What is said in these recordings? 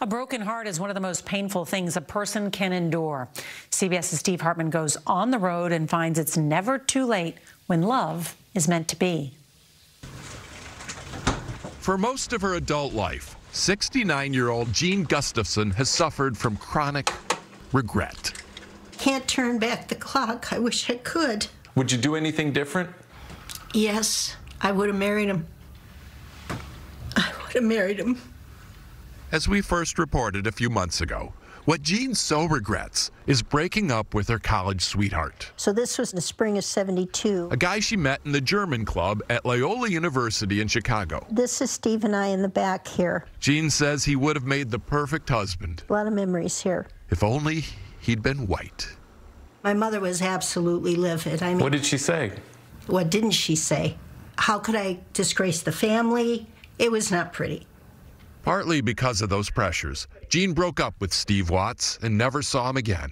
A broken heart is one of the most painful things a person can endure. CBS's Steve Hartman goes on the road and finds it's never too late when love is meant to be. For most of her adult life, 69-year-old Jean Gustafson has suffered from chronic regret. Can't turn back the clock. I wish I could. Would you do anything different? Yes, I would have married him. I would have married him. As we first reported a few months ago, what Jean so regrets is breaking up with her college sweetheart. So this was the spring of '72. A guy she met in the German club at Loyola University in Chicago. This is Steve and I in the back here. Jean says he would have made the perfect husband. A lot of memories here. If only he'd been white. My mother was absolutely livid. I mean, what did she say? What didn't she say? How could I disgrace the family? It was not pretty. Partly because of those pressures, Jean broke up with Steve Watts and never saw him again.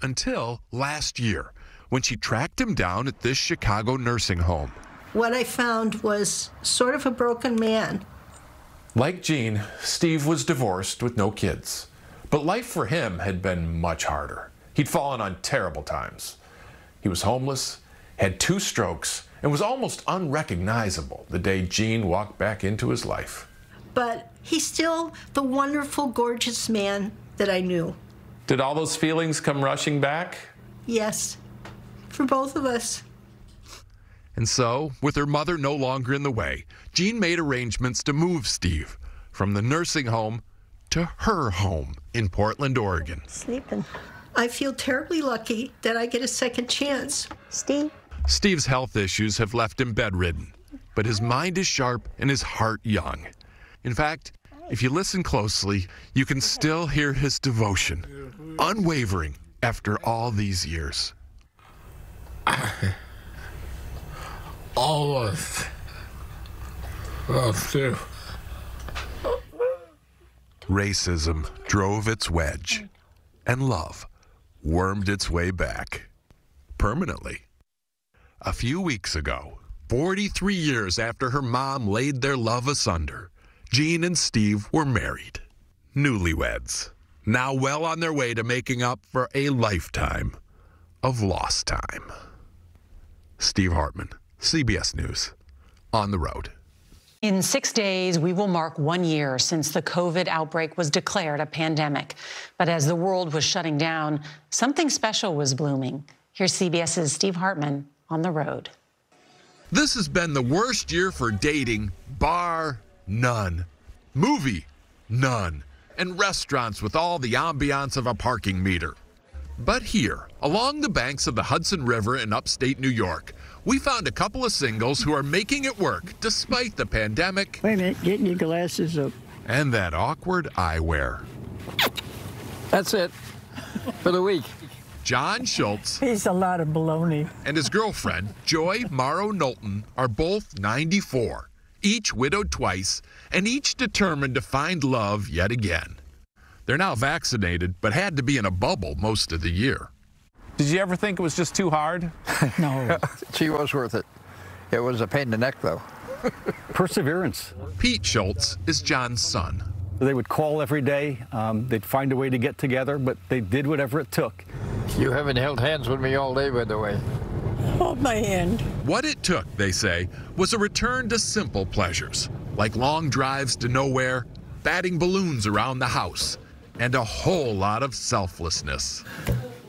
Until last year, when she tracked him down at this Chicago nursing home. What I found was sort of a broken man. Like Jean, Steve was divorced with no kids. But life for him had been much harder. He'd fallen on terrible times. He was homeless, had 2 strokes, and was almost unrecognizable the day Jean walked back into his life. But he's still the wonderful, gorgeous man that I knew. Did all those feelings come rushing back? Yes, for both of us. And so, with her mother no longer in the way, Jean made arrangements to move Steve from the nursing home to her home in Portland, Oregon. Sleeping. I feel terribly lucky that I get a second chance. Steve? Steve's health issues have left him bedridden, but his mind is sharp and his heart young. In fact, if you listen closely, you can still hear his devotion, unwavering after all these years. Always love you. Racism drove its wedge, and love wormed its way back, permanently. A few weeks ago, 43 years after her mom laid their love asunder, Jean and Steve were married, newlyweds, now well on their way to making up for a lifetime of lost time. Steve Hartman, CBS News, on the road. In 6 days, we will mark 1 year since the COVID outbreak was declared a pandemic. But as the world was shutting down, something special was blooming. Here's CBS's Steve Hartman on the road. This has been the worst year for dating, bar none, movie none, and restaurants with all the ambiance of a parking meter. But here, along the banks of the Hudson River in upstate New York, we found a couple of singles who are making it work despite the pandemic. Wait a minute, getting your glasses up. And that awkward eyewear. That's it for the week. John Schultz. He's a lot of baloney. And his girlfriend, Joy Morrow-Nolton, are both 94. Each widowed twice, and each determined to find love yet again. They're now vaccinated, but had to be in a bubble most of the year. Did you ever think it was just too hard? No. She was worth it. It was a pain in the neck, though. Perseverance. Pete Schultz is John's son. They would call every day. They'd find a way to get together, but they did whatever it took. You haven't held hands with me all day, by the way. Hold my hand. What it took, they say, was a return to simple pleasures, like long drives to nowhere, batting balloons around the house, and a whole lot of selflessness.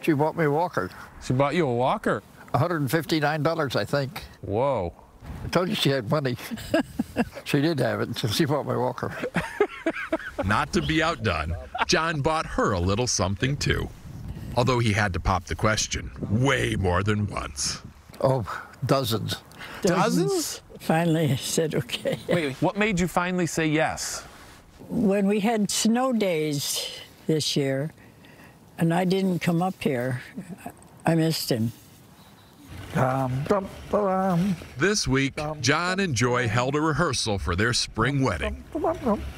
She bought me a walker. She bought you a walker? $159, I think. Whoa. I told you she had money. She did have it, so she bought my walker. Not to be outdone, John bought her a little something, too. Although he had to pop the question way more than once. Oh, dozens. Dozens? Finally, I said, okay. Wait, what made you finally say yes? When we had snow days this year, and I didn't come up here, I missed him. This week, John and Joy held a rehearsal for their spring wedding.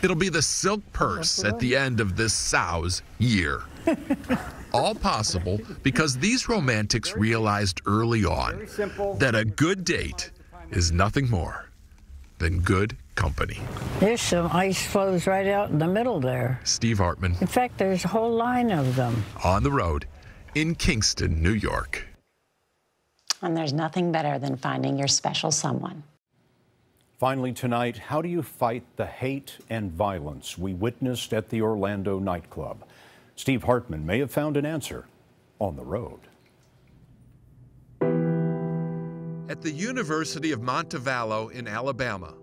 It'll be the silk purse at the end of this sow's year. All possible because these romantics realized early on that a good date is nothing more than good Company. There's some ice floes right out in the middle there. Steve Hartman. In fact, there's a whole line of them. On the road in Kingston, New York. And there's nothing better than finding your special someone. Finally tonight, how do you fight the hate and violence we witnessed at the Orlando nightclub? Steve Hartman may have found an answer on the road. At the University of Montevallo in Alabama,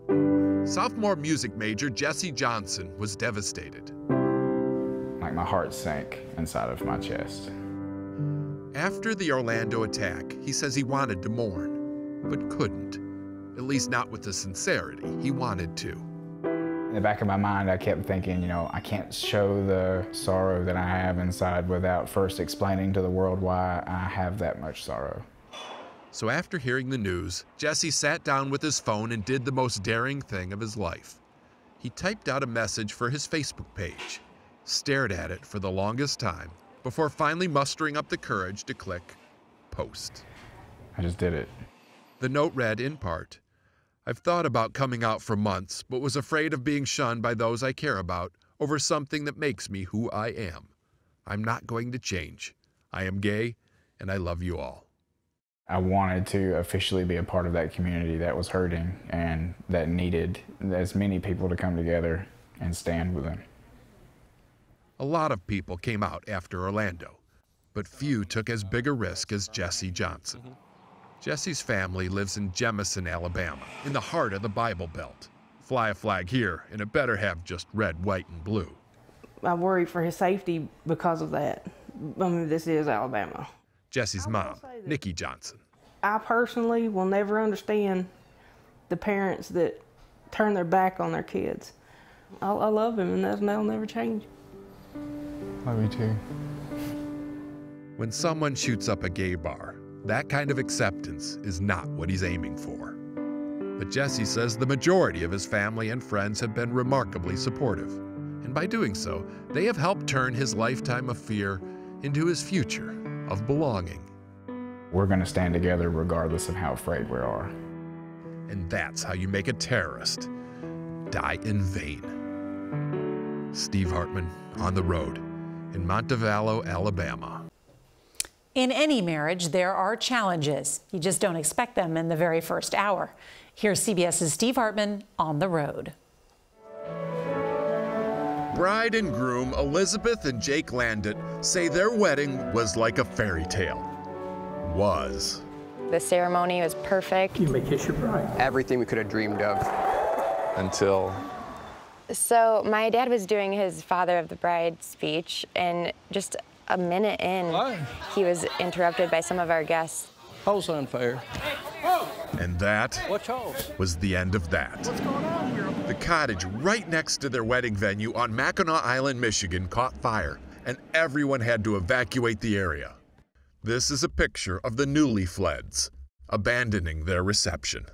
sophomore music major Jesse Johnson was devastated. Like my heart sank inside of my chest. After the Orlando attack, he says he wanted to mourn, but couldn't. At least not with the sincerity he wanted to. In the back of my mind, I kept thinking, you know, I can't show the sorrow that I have inside without first explaining to the world why I have that much sorrow. So after hearing the news, Jesse sat down with his phone and did the most daring thing of his life. He typed out a message for his Facebook page, stared at it for the longest time, before finally mustering up the courage to click post. I just did it. The note read in part, "I've thought about coming out for months, but was afraid of being shunned by those I care about over something that makes me who I am. I'm not going to change. I am gay, and I love you all." I wanted to officially be a part of that community that was hurting and that needed as many people to come together and stand with them. A lot of people came out after Orlando, but few took as big a risk as Jesse Johnson. Jesse's family lives in Jemison, Alabama, in the heart of the Bible Belt. Fly a flag here, and it better have just red, white, and blue. I worried for his safety because of that. I mean, this is Alabama. Jesse's mom, Nikki Johnson. I personally will never understand the parents that turn their back on their kids. I love him, and that'll never change. Love you too. When someone shoots up a gay bar, that kind of acceptance is not what he's aiming for. But Jesse says the majority of his family and friends have been remarkably supportive. And by doing so, they have helped turn his lifetime of fear into his future of belonging. We're going to stand together regardless of how afraid we are. And that's how you make a terrorist die in vain. Steve Hartman on the road in Montevallo, Alabama. In any marriage, there are challenges. You just don't expect them in the very first hour. Here's CBS's Steve Hartman on the road. Bride and groom Elizabeth and Jake Landit say their wedding was like a fairy tale. Was. The ceremony was perfect. You may kiss your bride. Everything we could have dreamed of until... So my dad was doing his father of the bride speech, and just a minute in, he was interrupted by some of our guests. How's unfair? And that was the end of that. What's going on here? The cottage right next to their wedding venue on Mackinac Island, Michigan, caught fire, and everyone had to evacuate the area. This is a picture of the newly fleds, abandoning their reception.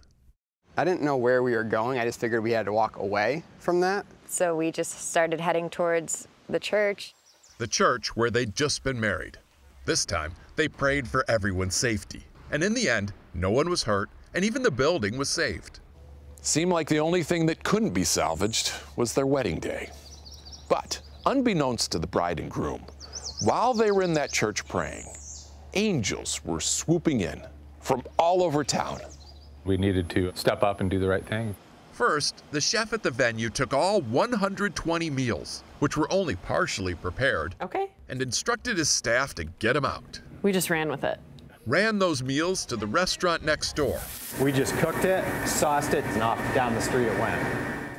I didn't know where we were going. I just figured we had to walk away from that. So we just started heading towards the church. The church where they'd just been married. This time, they prayed for everyone's safety. And in the end, no one was hurt, and even the building was saved. Seemed like the only thing that couldn't be salvaged was their wedding day. But unbeknownst to the bride and groom, while they were in that church praying, angels were swooping in from all over town. We needed to step up and do the right thing. First, the chef at the venue took all 120 meals, which were only partially prepared, and instructed his staff to get them out. We just ran with it. Ran those meals to the restaurant next door. We just cooked it, sauced it, and off down the street it went.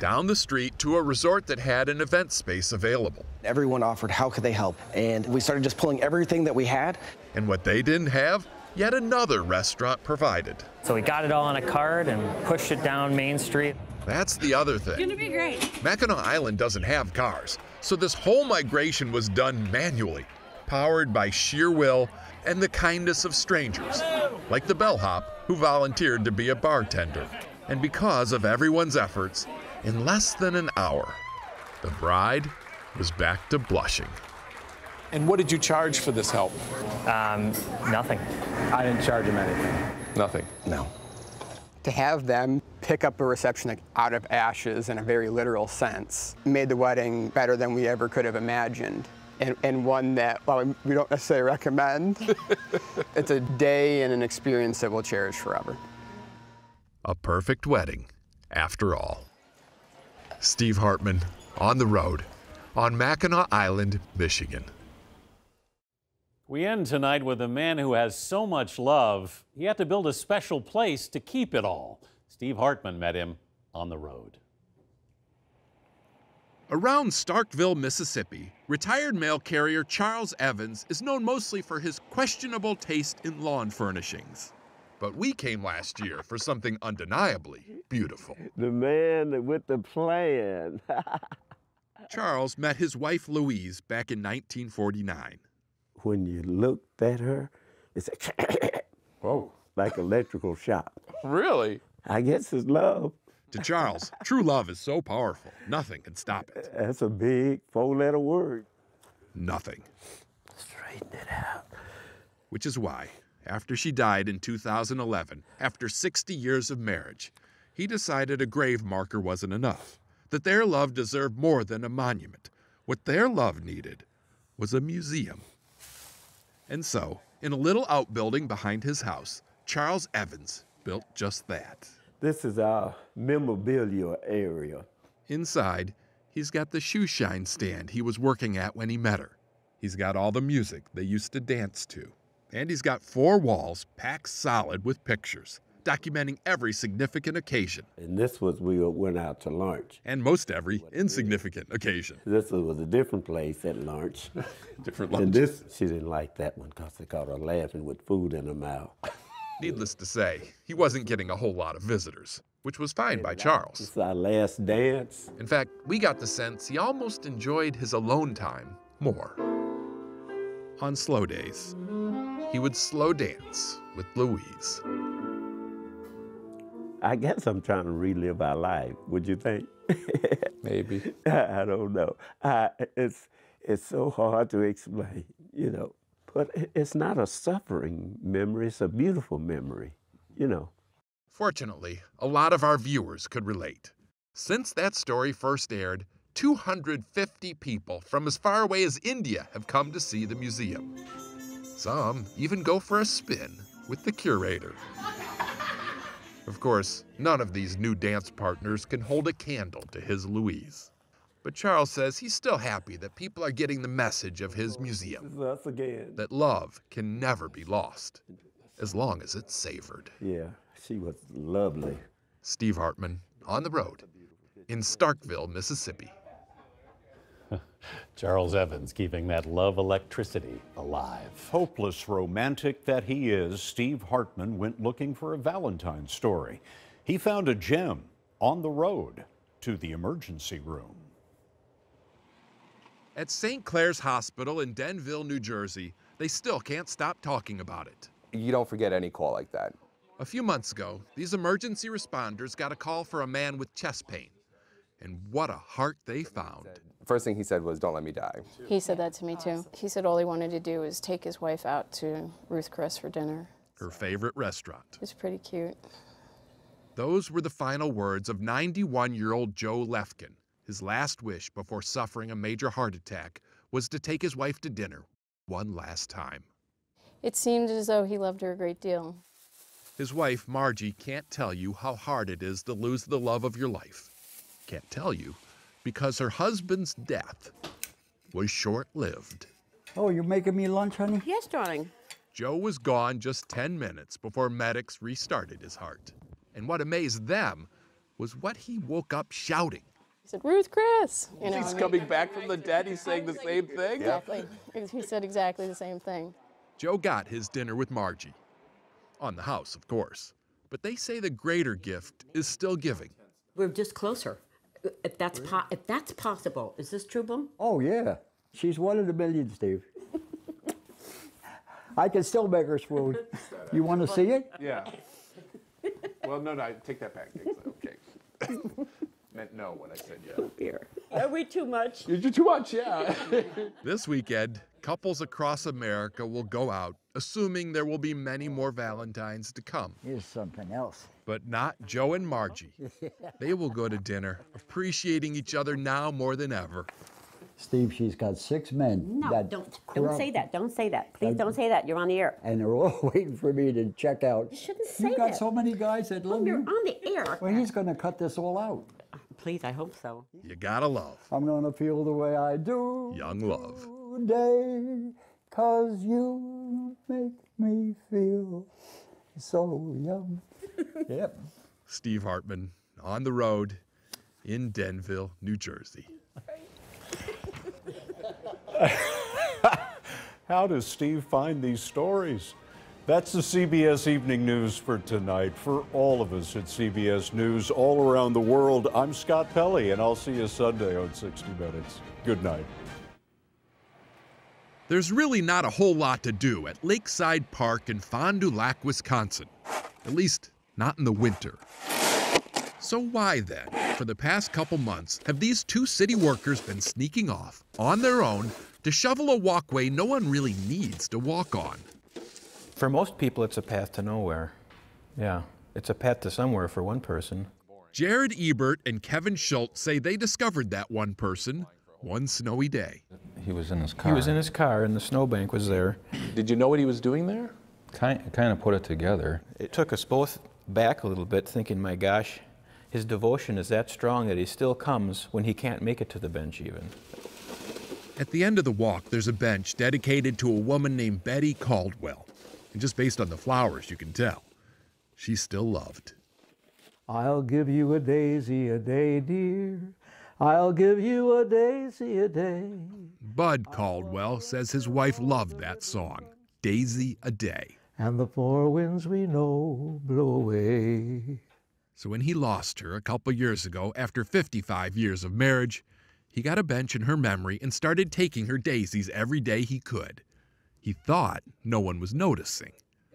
Down the street to a resort that had an event space available. Everyone offered how could they help, and we started just pulling everything that we had. And what they didn't have, yet another restaurant provided. So we got it all on a card and pushed it down Main Street. That's the other thing. It's gonna be great. Mackinac Island doesn't have cars, so this whole migration was done manually, powered by sheer will and the kindness of strangers, like the bellhop who volunteered to be a bartender. And because of everyone's efforts, in less than an hour, the bride was back to blushing. And what did you charge for this help? Nothing. I didn't charge him anything. Nothing? No. To have them pick up a reception out of ashes in a very literal sense made the wedding better than we ever could have imagined. And one that, well, we don't necessarily recommend. It's a day and an experience that we'll cherish forever. A perfect wedding, after all. Steve Hartman, on the road, on Mackinac Island, Michigan. We end tonight with a man who has so much love, he had to build a special place to keep it all. Steve Hartman met him on the road. Around Starkville, Mississippi, retired mail carrier Charles Evans is known mostly for his questionable taste in lawn furnishings. But we came last year for something undeniably beautiful. The man with the plan. Charles met his wife Louise back in 1949. When you looked at her, it's like, whoa, like electrical shock. Really? I guess it's love. To Charles, true love is so powerful, nothing can stop it. That's a big four-letter word. Nothing. Straighten it out. Which is why, after she died in 2011, after 60 years of marriage, he decided a grave marker wasn't enough, that their love deserved more than a monument. What their love needed was a museum. And so, in a little outbuilding behind his house, Charles Evans built just that. This is our memorabilia area. Inside, he's got the shoe shine stand he was working at when he met her. He's got all the music they used to dance to. And he's got four walls packed solid with pictures, documenting every significant occasion. And this was we went out to lunch. And most every insignificant occasion. This was a different place at lunch. Different lunch. And this, she didn't like that one because they caught her laughing with food in her mouth. Needless to say, he wasn't getting a whole lot of visitors, which was fine by Charles. This is our last dance. In fact, we got the sense he almost enjoyed his alone time more. On slow days, he would slow dance with Louise. I guess I'm trying to relive our life, would you think? Maybe. I don't know. It's so hard to explain, you know. But it's not a suffering memory, it's a beautiful memory, you know. Fortunately, a lot of our viewers could relate. Since that story first aired, 250 people from as far away as India have come to see the museum. Some even go for a spin with the curator. Of course, none of these new dance partners can hold a candle to his Louise. But Charles says he's still happy that people are getting the message of his museum. That's again. That love can never be lost, as long as it's savored. Yeah, she was lovely. Steve Hartman, on the road, in Starkville, Mississippi. Charles Evans keeping that love electricity alive. Hopeless romantic that he is, Steve Hartman went looking for a Valentine story. He found a gem on the road to the emergency room. At St. Clair's Hospital in Denville, New Jersey, they still can't stop talking about it. You don't forget any call like that. A few months ago, these emergency responders got a call for a man with chest pain. And what a heart they found. First thing he said was, "Don't let me die." He said that to me too. He said all he wanted to do was take his wife out to Ruth's Chris for dinner. Her favorite restaurant. It was pretty cute. Those were the final words of 91-year-old Joe Lefkin. His last wish before suffering a major heart attack was to take his wife to dinner one last time. It seemed as though he loved her a great deal. His wife, Margie, can't tell you how hard it is to lose the love of your life. Can't tell you because her husband's death was short-lived. Oh, you're making me lunch, honey? Yes, darling. Joe was gone just 10 minutes before medics restarted his heart. And what amazed them was what he woke up shouting. He said, "Ruth Chris." You know, he's coming back from the dead, he's saying the same thing? Exactly. He said exactly the same thing. Joe got his dinner with Margie. On the house, of course. But they say the greater gift is still giving. We're just closer, if that's possible. Is this true, Boom? Oh, yeah. She's one in a million, Steve. I can still make her swoon. You want to see it? Yeah. Well, no, I take that back. Okay. Meant no when I said yeah. Are we too much? You're too much, yeah. This weekend, couples across America will go out, assuming there will be many more Valentines to come. Here's something else. But not Joe and Margie. They will go to dinner, appreciating each other now more than ever. Steve, she's got six men. No, don't say that. Don't say that. Please don't say that. You're on the air. And they're all waiting for me to check out. You shouldn't say that. You've got so many guys that love you. You're on the air. Well, he's going to cut this all out. Please, I hope so. You gotta love. I'm going to feel the way I do. Young love. Today, 'cause you make me feel so young. Yep. Steve Hartman, on the road in Denville, New Jersey. How does Steve find these stories? That's the CBS Evening News for tonight. For all of us at CBS News all around the world, I'm Scott Pelley, and I'll see you Sunday on 60 Minutes. Good night. There's really not a whole lot to do at Lakeside Park in Fond du Lac, Wisconsin. At least, not in the winter. So why then, for the past couple months, have these two city workers been sneaking off, on their own, to shovel a walkway no one really needs to walk on? For most people, it's a path to nowhere. Yeah, it's a path to somewhere for one person. Jared Ebert and Kevin Schultz say they discovered that one person one snowy day. He was in his car. He was in his car, and the snowbank was there. Did you know what he was doing there? Kind of put it together. It took us both back a little bit, thinking, my gosh, his devotion is that strong that he still comes when he can't make it to the bench even. At the end of the walk, there's a bench dedicated to a woman named Betty Caldwell. And just based on the flowers, you can tell, she's still loved. I'll give you a daisy a day, dear. I'll give you a daisy a day. Bud Caldwell says his wife loved that song, Daisy a Day. And the four winds we know blow away. So when he lost her a couple years ago, after 55 years of marriage, he got a bench in her memory and started taking her daisies every day he could. He thought no one was noticing.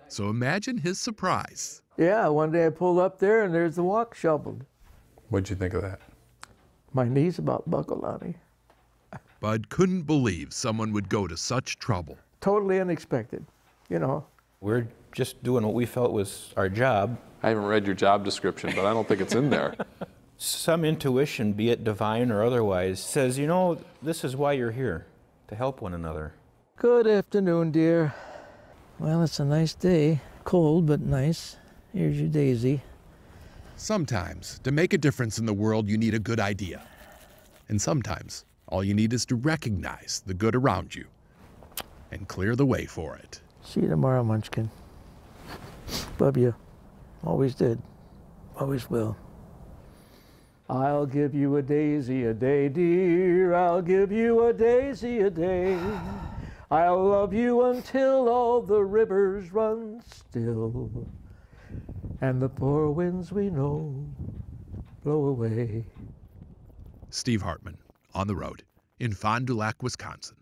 So imagine his surprise. Yeah, one day I pulled up there and there's the walk shoveled. What'd you think of that? My knees about buckled on me. Bud couldn't believe someone would go to such trouble. Totally unexpected, you know. We're just doing what we felt was our job. I haven't read your job description, but I don't think it's in there. Some intuition, be it divine or otherwise, says, you know, this is why you're here, to help one another. Good afternoon, dear. Well, it's a nice day. Cold, but nice. Here's your daisy. Sometimes, to make a difference in the world, you need a good idea. And sometimes, all you need is to recognize the good around you and clear the way for it. See you tomorrow, Munchkin. Love you. Always did. Always will. I'll give you a daisy a day, dear. I'll give you a daisy a day. I'll love you until all the rivers run still. And the four winds we know blow away. Steve Hartman, on the road, in Fond du Lac, Wisconsin.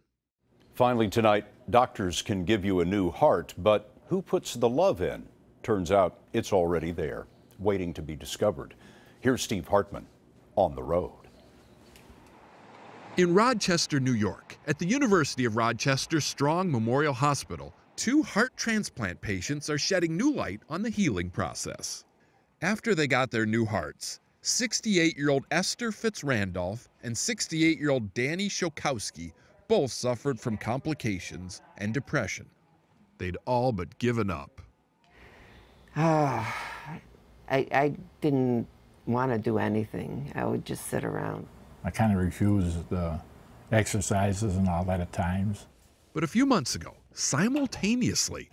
Finally tonight, doctors can give you a new heart, but who puts the love in? Turns out it's already there, waiting to be discovered. Here's Steve Hartman, on the road. In Rochester, New York, at the University of Rochester's Strong Memorial Hospital, two heart transplant patients are shedding new light on the healing process. After they got their new hearts, 68-year-old Esther Fitzrandolph and 68-year-old Danny Shulkowski both suffered from complications and depression. They'd all but given up. I didn't want to do anything. I would just sit around. I kind of refused the exercises and all that at times. But a few months ago, simultaneously,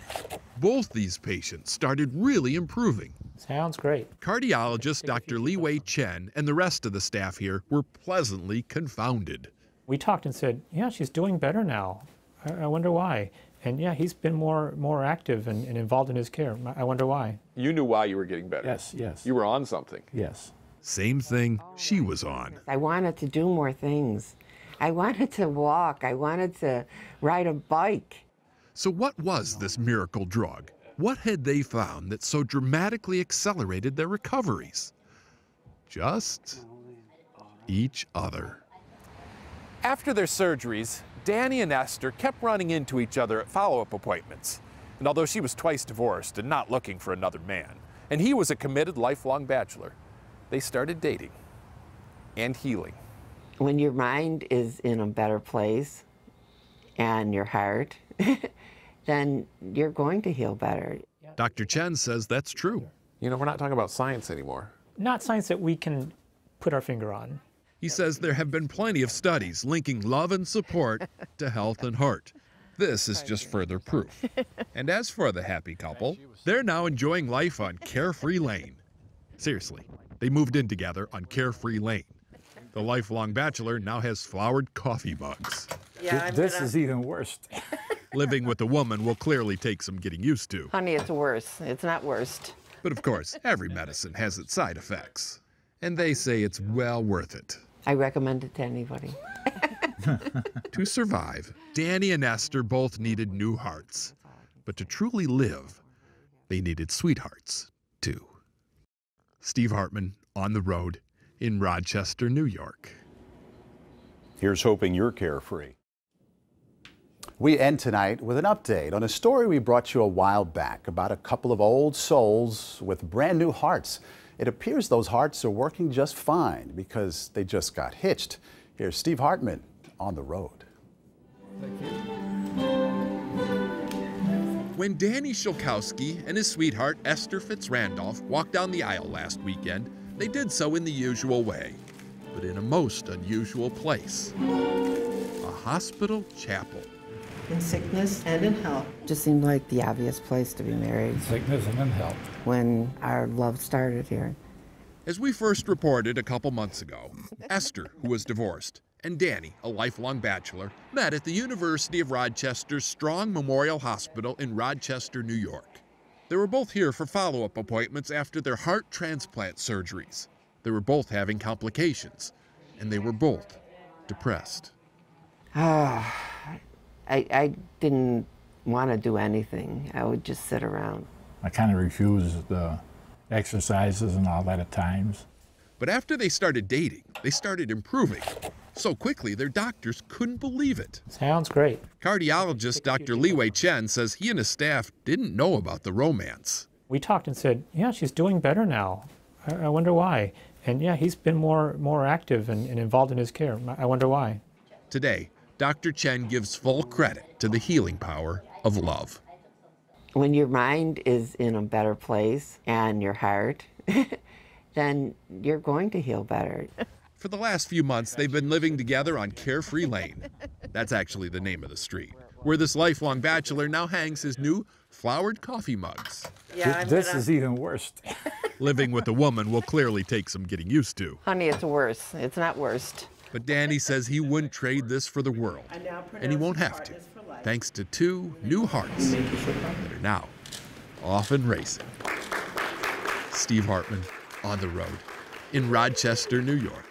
both these patients started really improving. Sounds great. Cardiologist Dr. Li Wei Chen and the rest of the staff here were pleasantly confounded. We talked and said, yeah, she's doing better now. I wonder why. And yeah, he's been more active and involved in his care. I wonder why. You knew why you were getting better. Yes, yes. You were on something. Yes. Same thing she was on. I wanted to do more things. I wanted to walk. I wanted to ride a bike. So what was this miracle drug? What had they found that so dramatically accelerated their recoveries? Just each other. After their surgeries, Danny and Esther kept running into each other at follow-up appointments. And although she was twice divorced and not looking for another man, and he was a committed lifelong bachelor, they started dating and healing. When your mind is in a better place and your heart, then you're going to heal better. Dr. Chen says that's true. You know, we're not talking about science anymore. Not science that we can put our finger on. He says there have been plenty of studies linking love and support to health and heart. This is just further proof. And as for the happy couple, they're now enjoying life on Carefree Lane. Seriously, they moved in together on Carefree Lane. The lifelong bachelor now has flowered coffee mugs. Yeah, this is even worse. Living with a woman will clearly take some getting used to. Honey, it's worse. It's not worst. But of course, every medicine has its side effects. And they say it's well worth it. I recommend it to anybody. To survive, Danny and Esther both needed new hearts. But to truly live, they needed sweethearts, too. Steve Hartman, on the road in Rochester, New York. Here's hoping you're carefree. We end tonight with an update on a story we brought you a while back about a couple of old souls with brand new hearts. It appears those hearts are working just fine because they just got hitched. Here's Steve Hartman on the road. Thank you. When Danny Shulkowski and his sweetheart Esther Fitzrandolph walked down the aisle last weekend, they did so in the usual way, but in a most unusual place, a hospital chapel. In sickness and in health. Just seemed like the obvious place to be married. In sickness and in health. When our love started here. As we first reported a couple months ago, Esther, who was divorced, and Danny, a lifelong bachelor, met at the University of Rochester's Strong Memorial Hospital in Rochester, New York. They were both here for follow-up appointments after their heart transplant surgeries. They were both having complications, and they were both depressed. I didn't want to do anything. I would just sit around. I kind of refused the exercises and all that at times. But after they started dating, they started improving so quickly their doctors couldn't believe it. Sounds great. Cardiologist Dr. Li Wei Chen says he and his staff didn't know about the romance. We talked and said, yeah, she's doing better now. I wonder why. And yeah, he's been more active and involved in his care. I wonder why. Today, Dr. Chen gives full credit to the healing power of love. When your mind is in a better place and your heart, then you're going to heal better. For the last few months, they've been living together on Carefree Lane. That's actually the name of the street, where this lifelong bachelor now hangs his new flowered coffee mugs. Yeah, this is even worse. Living with a woman will clearly take some getting used to. Honey, it's worse. It's not worst. But Danny says he wouldn't trade this for the world, and he won't have to, thanks to two new hearts that are now off and racing. Steve Hartman, on the road in Rochester, New York.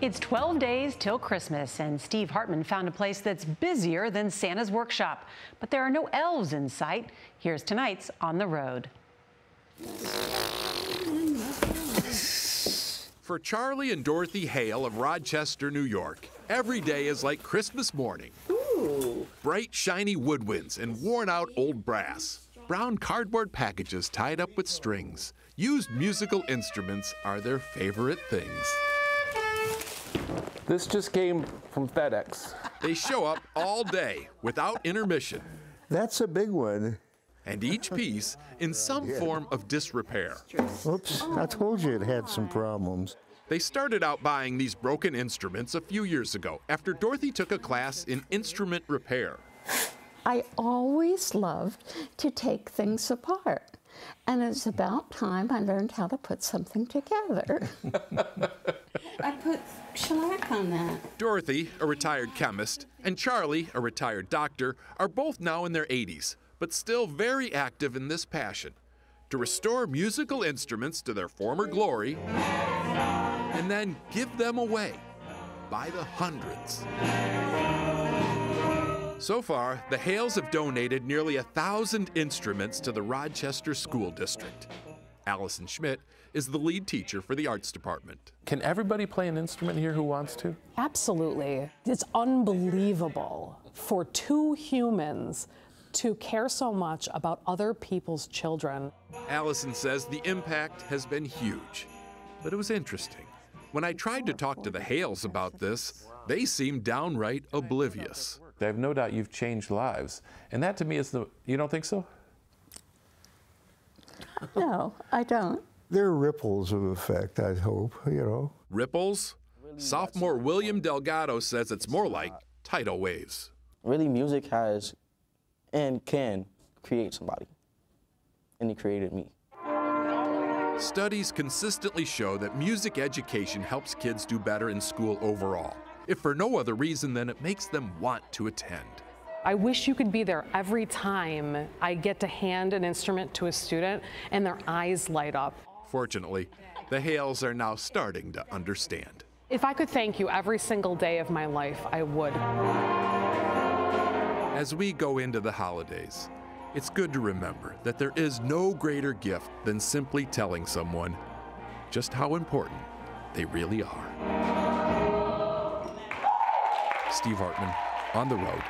It's 12 days till Christmas, and Steve Hartman found a place that's busier than Santa's workshop. But there are no elves in sight. Here's tonight's On the Road. For Charlie and Dorothy Hale of Rochester, New York, every day is like Christmas morning. Ooh. Bright, shiny woodwinds and worn-out old brass. Brown cardboard packages tied up with strings. Used musical instruments are their favorite things. This just came from FedEx. They show up all day without intermission. That's a big one. And each piece in some form of disrepair. Oops, I told you it had some problems. They started out buying these broken instruments a few years ago after Dorothy took a class in instrument repair. I always loved to take things apart, and it's about time I learned how to put something together. I put shellac on that. Dorothy, a retired chemist, and Charlie, a retired doctor, are both now in their 80s, but still very active in this passion, to restore musical instruments to their former glory and then give them away by the hundreds. So far, the Hales have donated nearly 1,000 instruments to the Rochester School District. Allison Schmidt is the lead teacher for the arts department. Can everybody play an instrument here who wants to? Absolutely. It's unbelievable for two humans to care so much about other people's children. Allison says the impact has been huge, but it was interesting. When I tried to talk to the Hales about this, they seemed downright oblivious. I have no doubt you've changed lives, and that to me is the, you don't think so? No, I don't. There are ripples of effect, I hope, you know. Ripples? Sophomore William Delgado says it's more like tidal waves. Really, music has and can create somebody, and it created me. Studies consistently show that music education helps kids do better in school overall, if for no other reason than it makes them want to attend. I wish you could be there every time I get to hand an instrument to a student and their eyes light up. Fortunately, the Hales are now starting to understand. If I could thank you every single day of my life, I would. As we go into the holidays, it's good to remember that there is no greater gift than simply telling someone just how important they really are. Steve Hartman, on the road,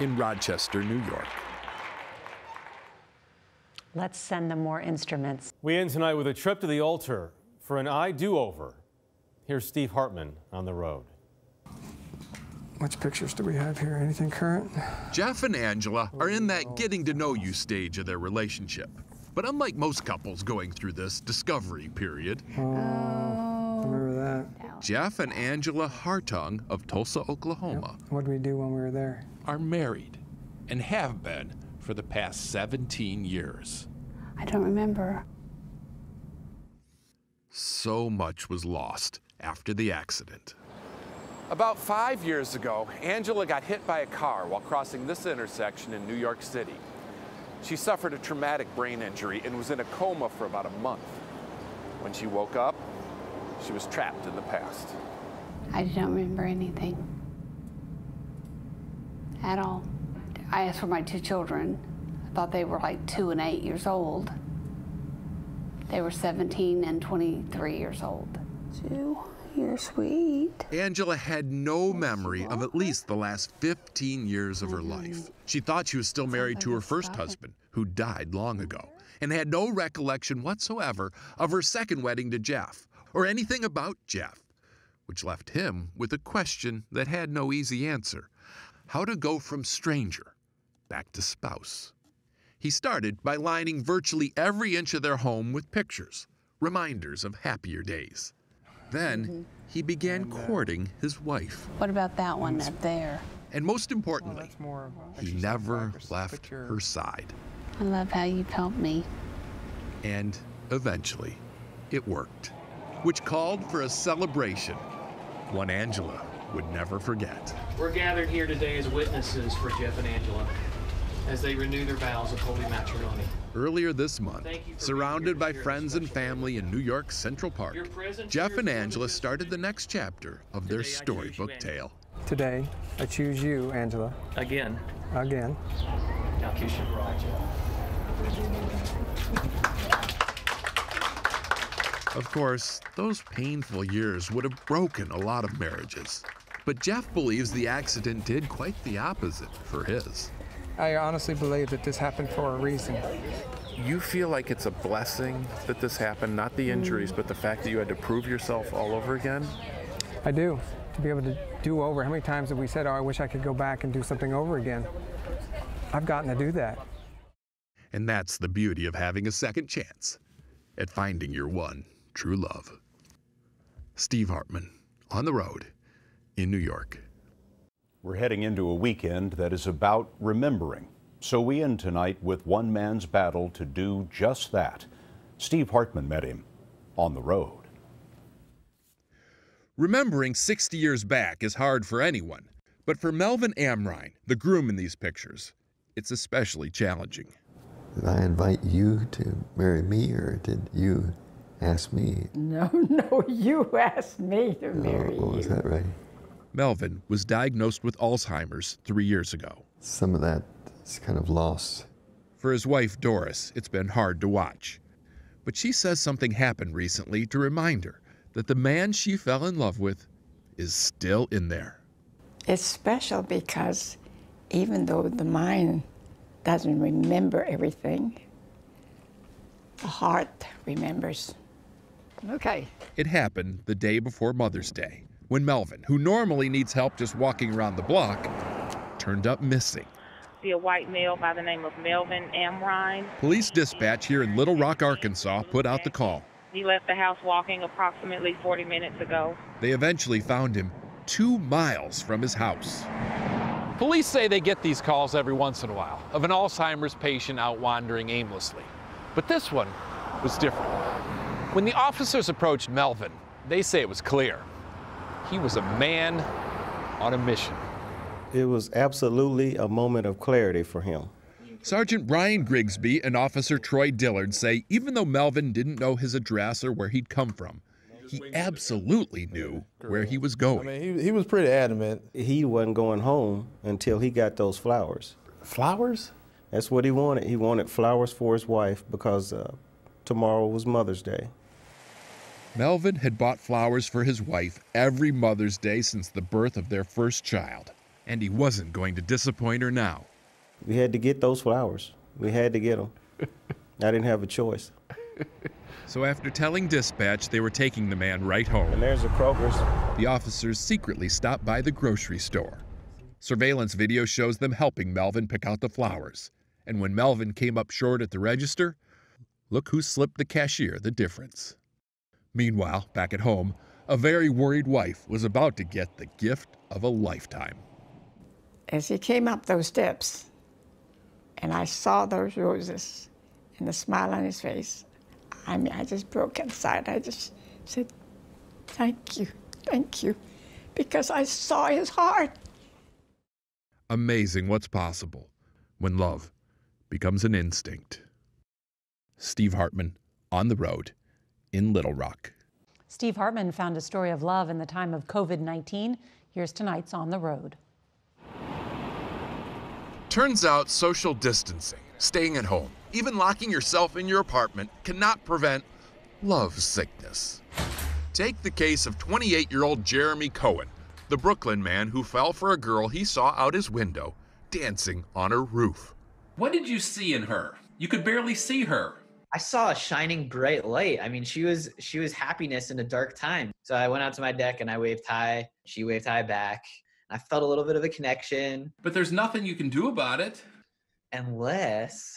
in Rochester, New York. Let's send them more instruments. We end tonight with a trip to the altar for an I do-over. Here's Steve Hartman on the road. Which pictures do we have here? Anything current? Jeff and Angela are in that getting to know you stage of their relationship. But unlike most couples going through this discovery period, I remember that. Jeff and Angela Hartung of Tulsa, Oklahoma. Yep. What did we do when we were there? Are married and have been for the past 17 years. I don't remember. So much was lost after the accident. About 5 years ago, Angela got hit by a car while crossing this intersection in New York City. She suffered a traumatic brain injury and was in a coma for about a month. When she woke up, she was trapped in the past. I don't remember anything at all. I asked for my two children. I thought they were like 2 and 8 years old. They were 17 and 23 years old. You're sweet. Angela had no memory of at least the last 15 years of her life. She thought she was still married to her first husband, who died long ago, and had no recollection whatsoever of her second wedding to Jeff, or anything about Jeff, which left him with a question that had no easy answer. How to go from stranger back to spouse. He started by lining virtually every inch of their home with pictures, reminders of happier days. Then he began courting his wife. What about that one up there? And most importantly, he never left her side. I love how you've helped me. And eventually, it worked, which called for a celebration, one Angela would never forget. We're gathered here today as witnesses for Jeff and Angela as they renew their vows of holy matrimony. Earlier this month, surrounded by friends and family in New York's Central Park, Jeff and Angela started the next chapter of their storybook tale. Today, I choose you, Angela. Again. Again. Now kiss your bride, Jeff. Of course, those painful years would have broken a lot of marriages. But Jeff believes the accident did quite the opposite for his. I honestly believe that this happened for a reason. You feel like it's a blessing that this happened, not the injuries, but the fact that you had to prove yourself all over again? I do, to be able to do over. How many times have we said, oh, I wish I could go back and do something over again? I've gotten to do that. And that's the beauty of having a second chance at finding your one true love. Steve Hartman, on the road in New York. We're heading into a weekend that is about remembering. So we end tonight with one man's battle to do just that. Steve Hartman met him on the road. Remembering 60 years back is hard for anyone, but for Melvin Amrine, the groom in these pictures, it's especially challenging. Did I invite you to marry me, or did you ask me? No, you asked me to marry you. Oh, was that right? Melvin was diagnosed with Alzheimer's 3 years ago. Some of that is kind of lost. For his wife, Doris, it's been hard to watch. but she says something happened recently to remind her that the man she fell in love with is still in there. It's special because even though the mind doesn't remember everything, the heart remembers. Okay. It happened the day before Mother's Day, when Melvin, who normally needs help just walking around the block, turned up missing. See a white male by the name of Melvin Amrine. Police dispatch here in Little Rock, Arkansas, put out the call. He left the house walking approximately 40 minutes ago. They eventually found him 2 miles from his house. Police say they get these calls every once in a while of an Alzheimer's patient out wandering aimlessly. But this one was different. When the officers approached Melvin, they say it was clear. He was a man on a mission. It was absolutely a moment of clarity for him. Sergeant Brian Grigsby and Officer Troy Dillard say even though Melvin didn't know his address or where he'd come from, he absolutely knew where he was going. I mean, he was pretty adamant. He wasn't going home until he got those flowers. Flowers? That's what he wanted. He wanted flowers for his wife because tomorrow was Mother's Day. Melvin had bought flowers for his wife every Mother's Day since the birth of their first child, and he wasn't going to disappoint her now. We had to get those flowers. We had to get them. I didn't have a choice. So after telling dispatch, they were taking the man right home. And there's a Kroger's. The officers secretly stopped by the grocery store. Surveillance video shows them helping Melvin pick out the flowers. And when Melvin came up short at the register, look who slipped the cashier the difference. Meanwhile, back at home, a very worried wife was about to get the gift of a lifetime. As he came up those steps, and I saw those roses and the smile on his face, I mean, I just broke inside. I just said, thank you, because I saw his heart. Amazing what's possible when love becomes an instinct. Steve Hartman, on the road in Little Rock. Steve Hartman found a story of love in the time of COVID-19. Here's tonight's On the Road. Turns out social distancing, staying at home, even locking yourself in your apartment cannot prevent love sickness. Take the case of 28-year-old Jeremy Cohen, the Brooklyn man who fell for a girl he saw out his window dancing on her roof. What did you see in her? You could barely see her. I saw a shining bright light. I mean, she was happiness in a dark time. So I went out to my deck and I waved hi. She waved hi back. I felt a little bit of a connection. But there's nothing you can do about it. Unless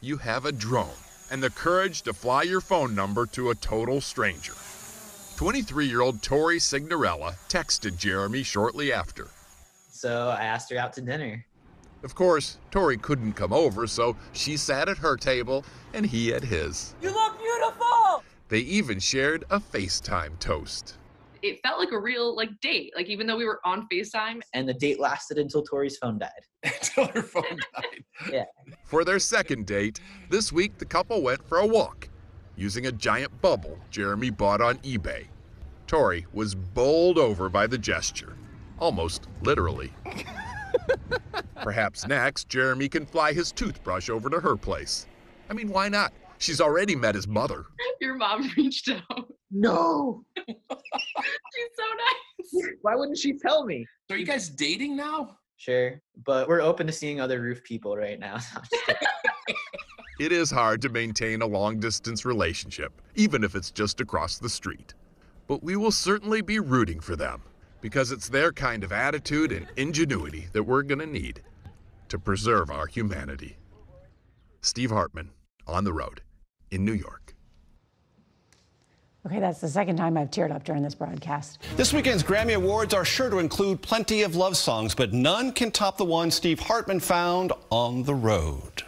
you have a drone and the courage to fly your phone number to a total stranger. 23-year-old Tori Signorella texted Jeremy shortly after. So I asked her out to dinner. Of course, Tori couldn't come over, so she sat at her table and he at his. You look beautiful! They even shared a FaceTime toast. It felt like a real date, even though we were on FaceTime. And the date lasted until Tori's phone died. Until her phone died. Yeah. For their second date, this week the couple went for a walk using a giant bubble Jeremy bought on eBay. Tori was bowled over by the gesture, almost literally. Perhaps next, Jeremy can fly his toothbrush over to her place. I mean, why not? She's already met his mother. Your mom reached out. No. She's so nice. Why wouldn't she tell me? Are you guys dating now? Sure, but we're open to seeing other roof people right now. It is hard to maintain a long-distance relationship, even if it's just across the street. But we will certainly be rooting for them, because it's their kind of attitude and ingenuity that we're going to need to preserve our humanity. Steve Hartman, On the Road in New York. Okay, that's the second time I've teared up during this broadcast. This weekend's Grammy Awards are sure to include plenty of love songs, but none can top the one Steve Hartman found on the road.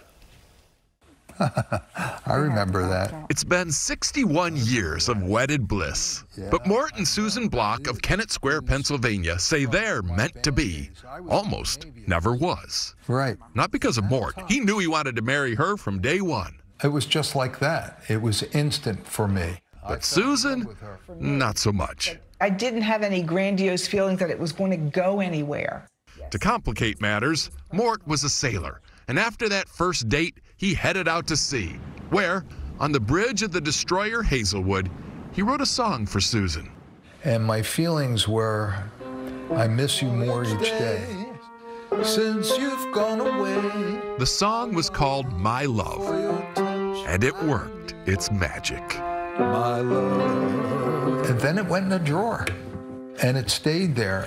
I remember that. It's been 61 years of wedded bliss, but Mort and Susan Block of Kennett Square, Pennsylvania say they're meant to be, almost never was. Right. Not because of Mort. He knew he wanted to marry her from day one. It was just like that. It was instant for me. But Susan, not so much. I didn't have any grandiose feeling that it was going to go anywhere. To complicate matters, Mort was a sailor, and after that first date, he headed out to sea, where, On the bridge of the destroyer Hazelwood, he wrote a song for Susan. And my feelings were, I miss you more each day since you've gone away. The song was called My Love, and it worked its magic. My love. And then it went in a drawer, and it stayed there.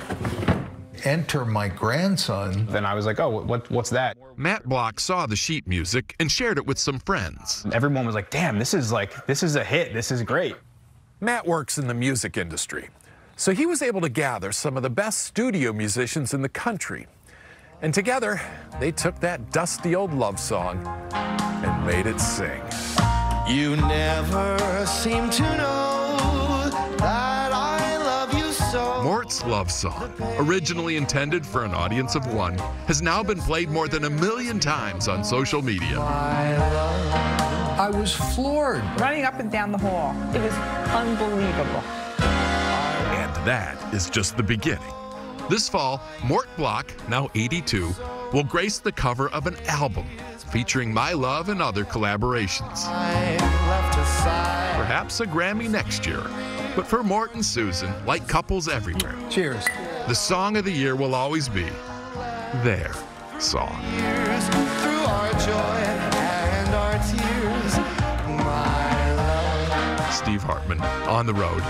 Enter my grandson. Then I was like, oh, what's that? Matt Block saw the sheet music and shared it with some friends. Everyone was like, damn, this is a hit, this is great. Matt works in the music industry, so he was able to gather some of the best studio musicians in the country. And together, they took that dusty old love song and made it sing. You never seem to know that I love you so. Mort's love song, originally intended for an audience of one, has now been played more than 1 million times on social media. I was floored. Running up and down the hall. It was unbelievable. And that is just the beginning. This fall, Mort Block, now 82, will grace the cover of an album featuring My Love and other collaborations. Perhaps a Grammy next year. But for Mort and Susan, like couples everywhere, cheers. The song of the year will always be their song. Through our joy and our tears, my love. Steve Hartman, on the road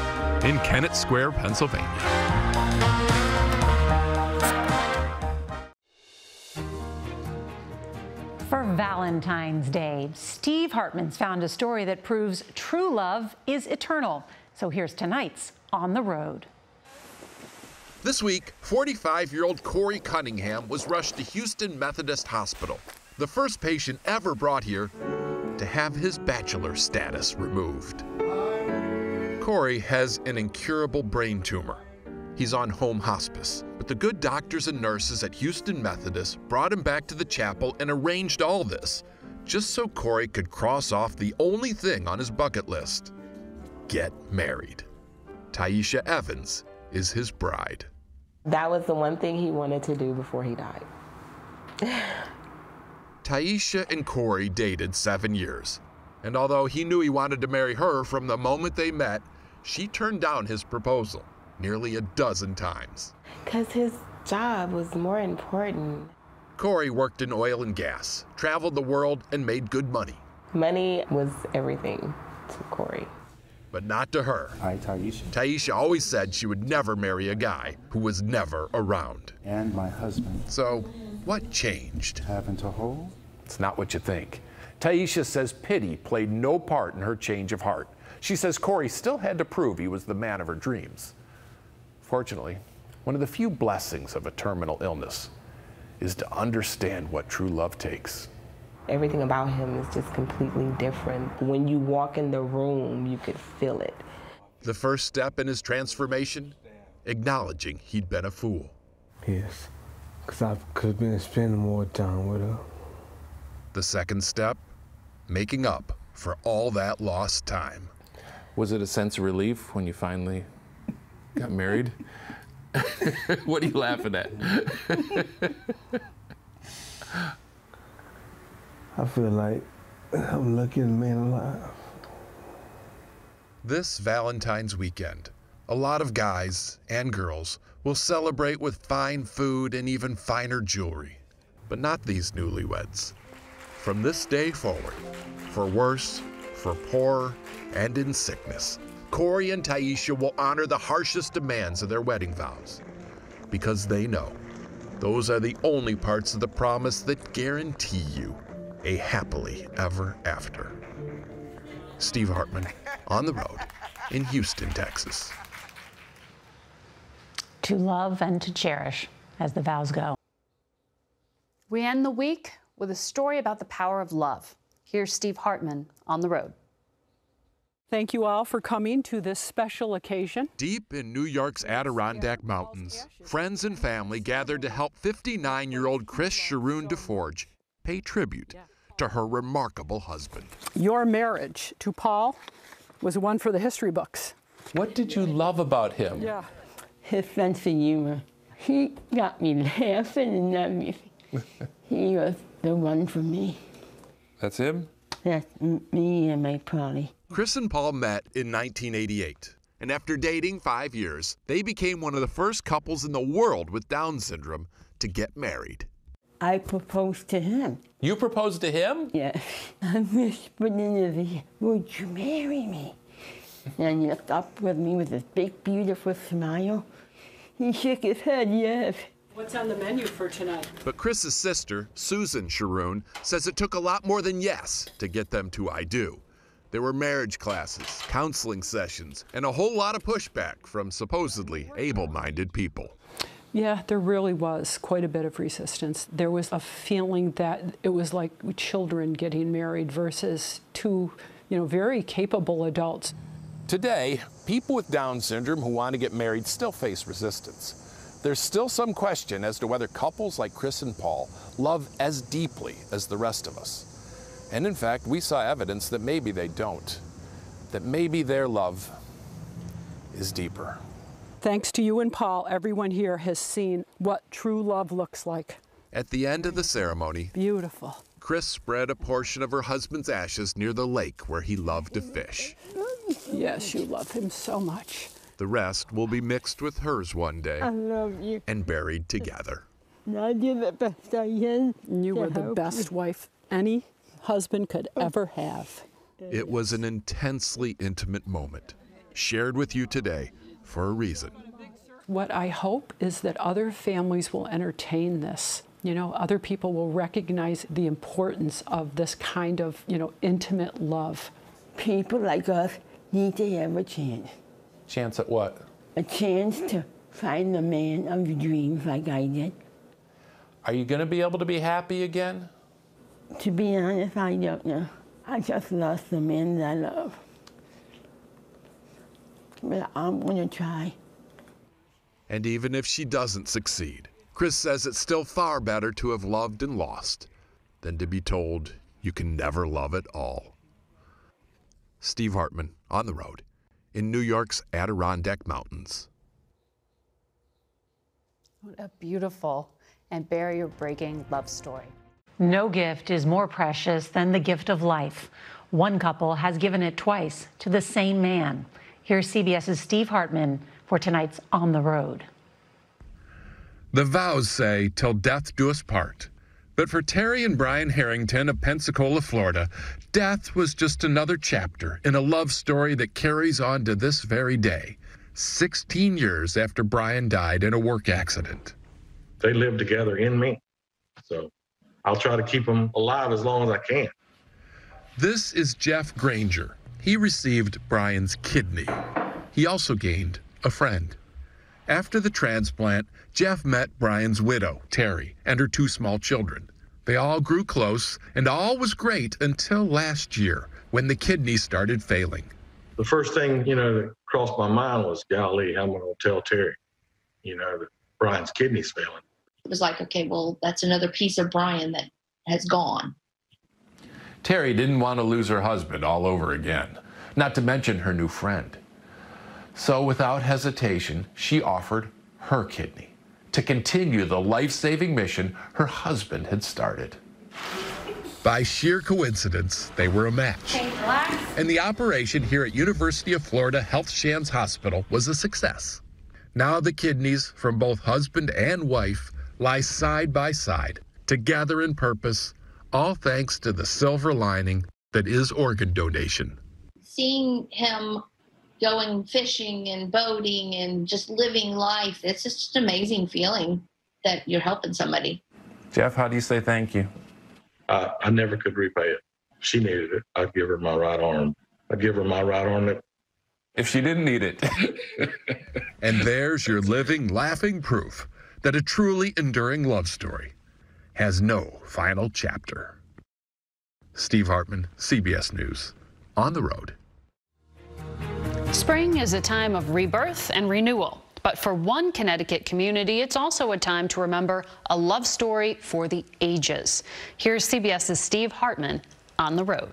in Kennett Square, Pennsylvania. For Valentine's Day, Steve Hartman's found a story that proves true love is eternal. So here's tonight's On the Road. This week, 45-year-old Corey Cunningham was rushed to Houston Methodist Hospital, the first patient ever brought here to have his bachelor status removed. Corey has an incurable brain tumor. He's on home hospice, but the good doctors and nurses at Houston Methodist brought him back to the chapel and arranged all this, just so Corey could cross off the only thing on his bucket list: get married. Taisha Evans is his bride. That was the one thing he wanted to do before he died. Taisha and Corey dated 7 years, and although he knew he wanted to marry her from the moment they met, she turned down his proposal nearly a dozen times. Because his job was more important. Corey worked in oil and gas, traveled the world, and made good money. Money was everything to Corey. But not to her. Hi, Taisha. Taisha always said she would never marry a guy who was never around. And my husband. So what changed? Happened to hold? It's not what you think. Taisha says pity played no part in her change of heart. She says Corey still had to prove he was the man of her dreams. Fortunately, one of the few blessings of a terminal illness is to understand what true love takes. Everything about him is just completely different. When you walk in the room, you could feel it. The first step in his transformation, acknowledging he'd been a fool. Yes, because I could have been spending more time with her. The second step, making up for all that lost time. Was it a sense of relief when you finally got married? What are you laughing at? I feel like I'm lucky as a man alive. This Valentine's weekend, a lot of guys and girls will celebrate with fine food and even finer jewelry. But not these newlyweds. From this day forward, for worse, for poorer, and in sickness, Corey and Taisha will honor the harshest demands of their wedding vows, because they know those are the only parts of the promise that guarantee you a happily ever after. Steve Hartman, on the road in Houston, Texas. To love and to cherish, as the vows go. We end the week with a story about the power of love. Here's Steve Hartman, on the road. Thank you all for coming to this special occasion. Deep in New York's Adirondack Mountains, friends and family gathered to help 59-year-old Chris Sharoon DeForge pay tribute to her remarkable husband. Your marriage to Paul was one for the history books. What did you love about him? Yeah. His sense of humor. He got me laughing and everything. He was the one for me. That's him? That's me and my Polly. Chris and Paul met in 1988, and after dating 5 years, they became one of the first couples in the world with Down syndrome to get married. I proposed to him. You proposed to him? Yes. I whispered in his ear, would you marry me? And he looked up with me with his big, beautiful smile. He shook his head, yes. What's on the menu for tonight? But Chris's sister, Susan Sharoon, says it took a lot more than yes to get them to I do. There were marriage classes, counseling sessions, and a whole lot of pushback from supposedly able-minded people. Yeah, there really was quite a bit of resistance. There was a feeling that it was like children getting married versus two, you know, very capable adults. Today, people with Down syndrome who want to get married still face resistance. There's still some question as to whether couples like Chris and Paul love as deeply as the rest of us. And in fact, we saw evidence that maybe they don't, that maybe their love is deeper. Thanks to you and Paul, everyone here has seen what true love looks like. At the end of the ceremony, beautiful, Chris spread a portion of her husband's ashes near the lake where he loved to fish. Yes, you love him so much. The rest will be mixed with hers one day. I love you. And buried together. I did the best I can. You were the best wife any husband could ever have. It was an intensely intimate moment, shared with you today for a reason. What I hope is that other families will entertain this. You know, other people will recognize the importance of this kind of, you know, intimate love. People like us need to have a chance. Chance at what? A chance to find the man of your dreams like I did. Are you going to be able to be happy again? To be honest, I don't know. I just lost the man that I love. But I'm going to try. And even if she doesn't succeed, Chris says it's still far better to have loved and lost than to be told you can never love at all. Steve Hartman, on the road, in New York's Adirondack Mountains. What a beautiful and barrier-breaking love story. No gift is more precious than the gift of life. One couple has given it twice to the same man. Here's CBS's Steve Hartman for tonight's On the Road. The vows say, till death do us part. But for Terry and Brian Harrington of Pensacola, Florida, death was just another chapter in a love story that carries on to this very day, 16 years after Brian died in a work accident. They live together in me, so I'll try to keep them alive as long as I can. This is Jeff Granger. He received Brian's kidney. He also gained a friend. After the transplant, Jeff met Brian's widow, Terry, and her two small children. They all grew close, and all was great until last year, when the kidney started failing. The first thing, you know, that crossed my mind was, golly, I'm going to tell Terry, you know, that Brian's kidney's failing. It was like, okay, well, that's another piece of Brian that has gone. Terry didn't want to lose her husband all over again, not to mention her new friend. So without hesitation, she offered her kidney to continue the life-saving mission her husband had started. By sheer coincidence, they were a match. And the operation here at University of Florida Health Shands Hospital was a success. Now the kidneys from both husband and wife lie side by side, together in purpose, all thanks to the silver lining that is organ donation. Seeing him going fishing and boating and just living life, it's just an amazing feeling that you're helping somebody. Jeff, how do you say thank you? I never could repay it. If she needed it, I'd give her my right arm. I'd give her my right arm. If she didn't need it. And there's your living, laughing proof that a truly enduring love story has no final chapter. Steve Hartman, CBS News, On the Road. Spring is a time of rebirth and renewal, but for one Connecticut community, it's also a time to remember a love story for the ages. Here's CBS's Steve Hartman on the road.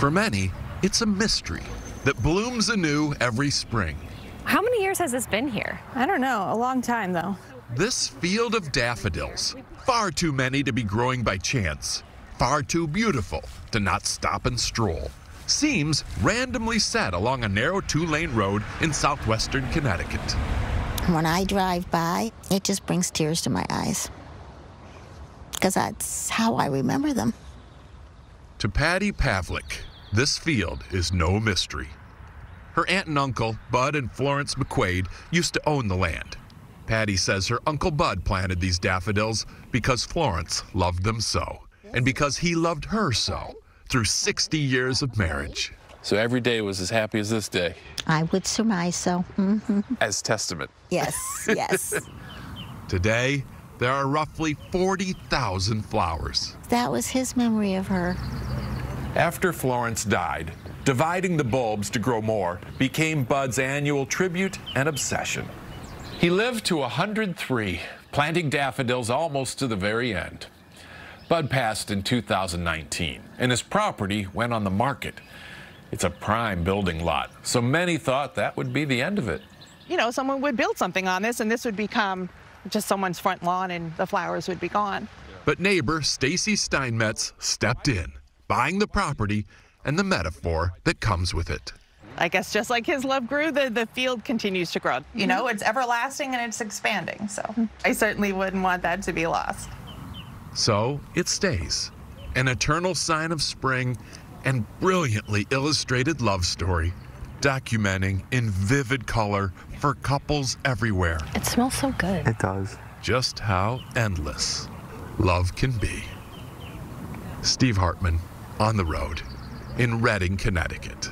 For many, it's a mystery that blooms anew every spring. How many years has this been here? I don't know, a long time though. This field of daffodils, far too many to be growing by chance, far too beautiful to not stop and stroll, seems randomly set along a narrow two-lane road in southwestern Connecticut. When I drive by, it just brings tears to my eyes, because that's how I remember them. To Patty Pavlik, this field is no mystery. Her aunt and uncle, Bud and Florence McQuaid, used to own the land. Patty says her Uncle Bud planted these daffodils because Florence loved them so, and because he loved her so, through 60 years of marriage. So every day was as happy as this day. I would surmise so. As testament. Yes, yes. Today, there are roughly 40,000 flowers. That was his memory of her. After Florence died, dividing the bulbs to grow more became Bud's annual tribute and obsession. He lived to 103, planting daffodils almost to the very end. Bud passed in 2019, and his property went on the market. It's a prime building lot, so many thought that would be the end of it. You know, someone would build something on this, and this would become just someone's front lawn, and the flowers would be gone. But neighbor Stacy Steinmetz stepped in, buying the property and the metaphor that comes with it. I guess just like his love grew, the field continues to grow. You know, it's everlasting and it's expanding, so I certainly wouldn't want that to be lost. So it stays, an eternal sign of spring, and brilliantly illustrated love story, documenting in vivid color for couples everywhere. It smells so good. It does. Just how endless love can be. Steve Hartman, on the road, in Reading, Connecticut.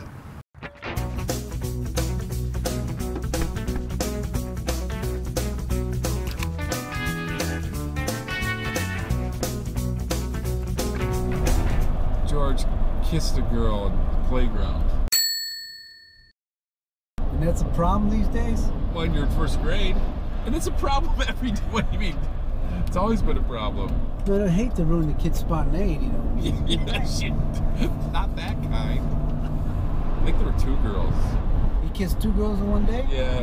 George kissed a girl at the playground. And that's a problem these days? Well, you're in first grade. And it's a problem every day. What do you mean? It's always been a problem. But I hate to ruin the kid's spontaneity, you know. Yeah, shit. Not that kind. I think there were two girls. He kissed two girls in one day? Yeah.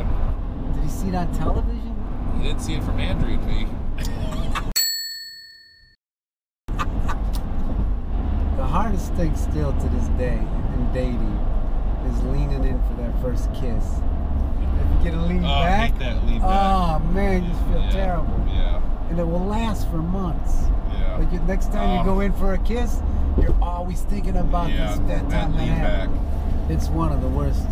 Did he see it on television? He didn't see it from Andrew and me. The hardest thing still to this day in dating is leaning in for that first kiss. If you get a lean back, I hate that lean back. Oh man, you feel terrible. Yeah. And it will last for months. Yeah. Like next time you go in for a kiss, you're always thinking about this that time that happened. It's one of the worst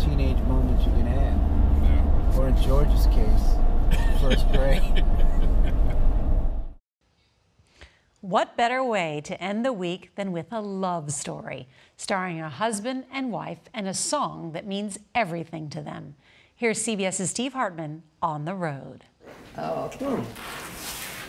teenage moments you can have. Yeah. Or in George's case, first grade. What better way to end the week than with a love story, starring a husband and wife and a song that means everything to them. Here's CBS's Steve Hartman on the road. Oh.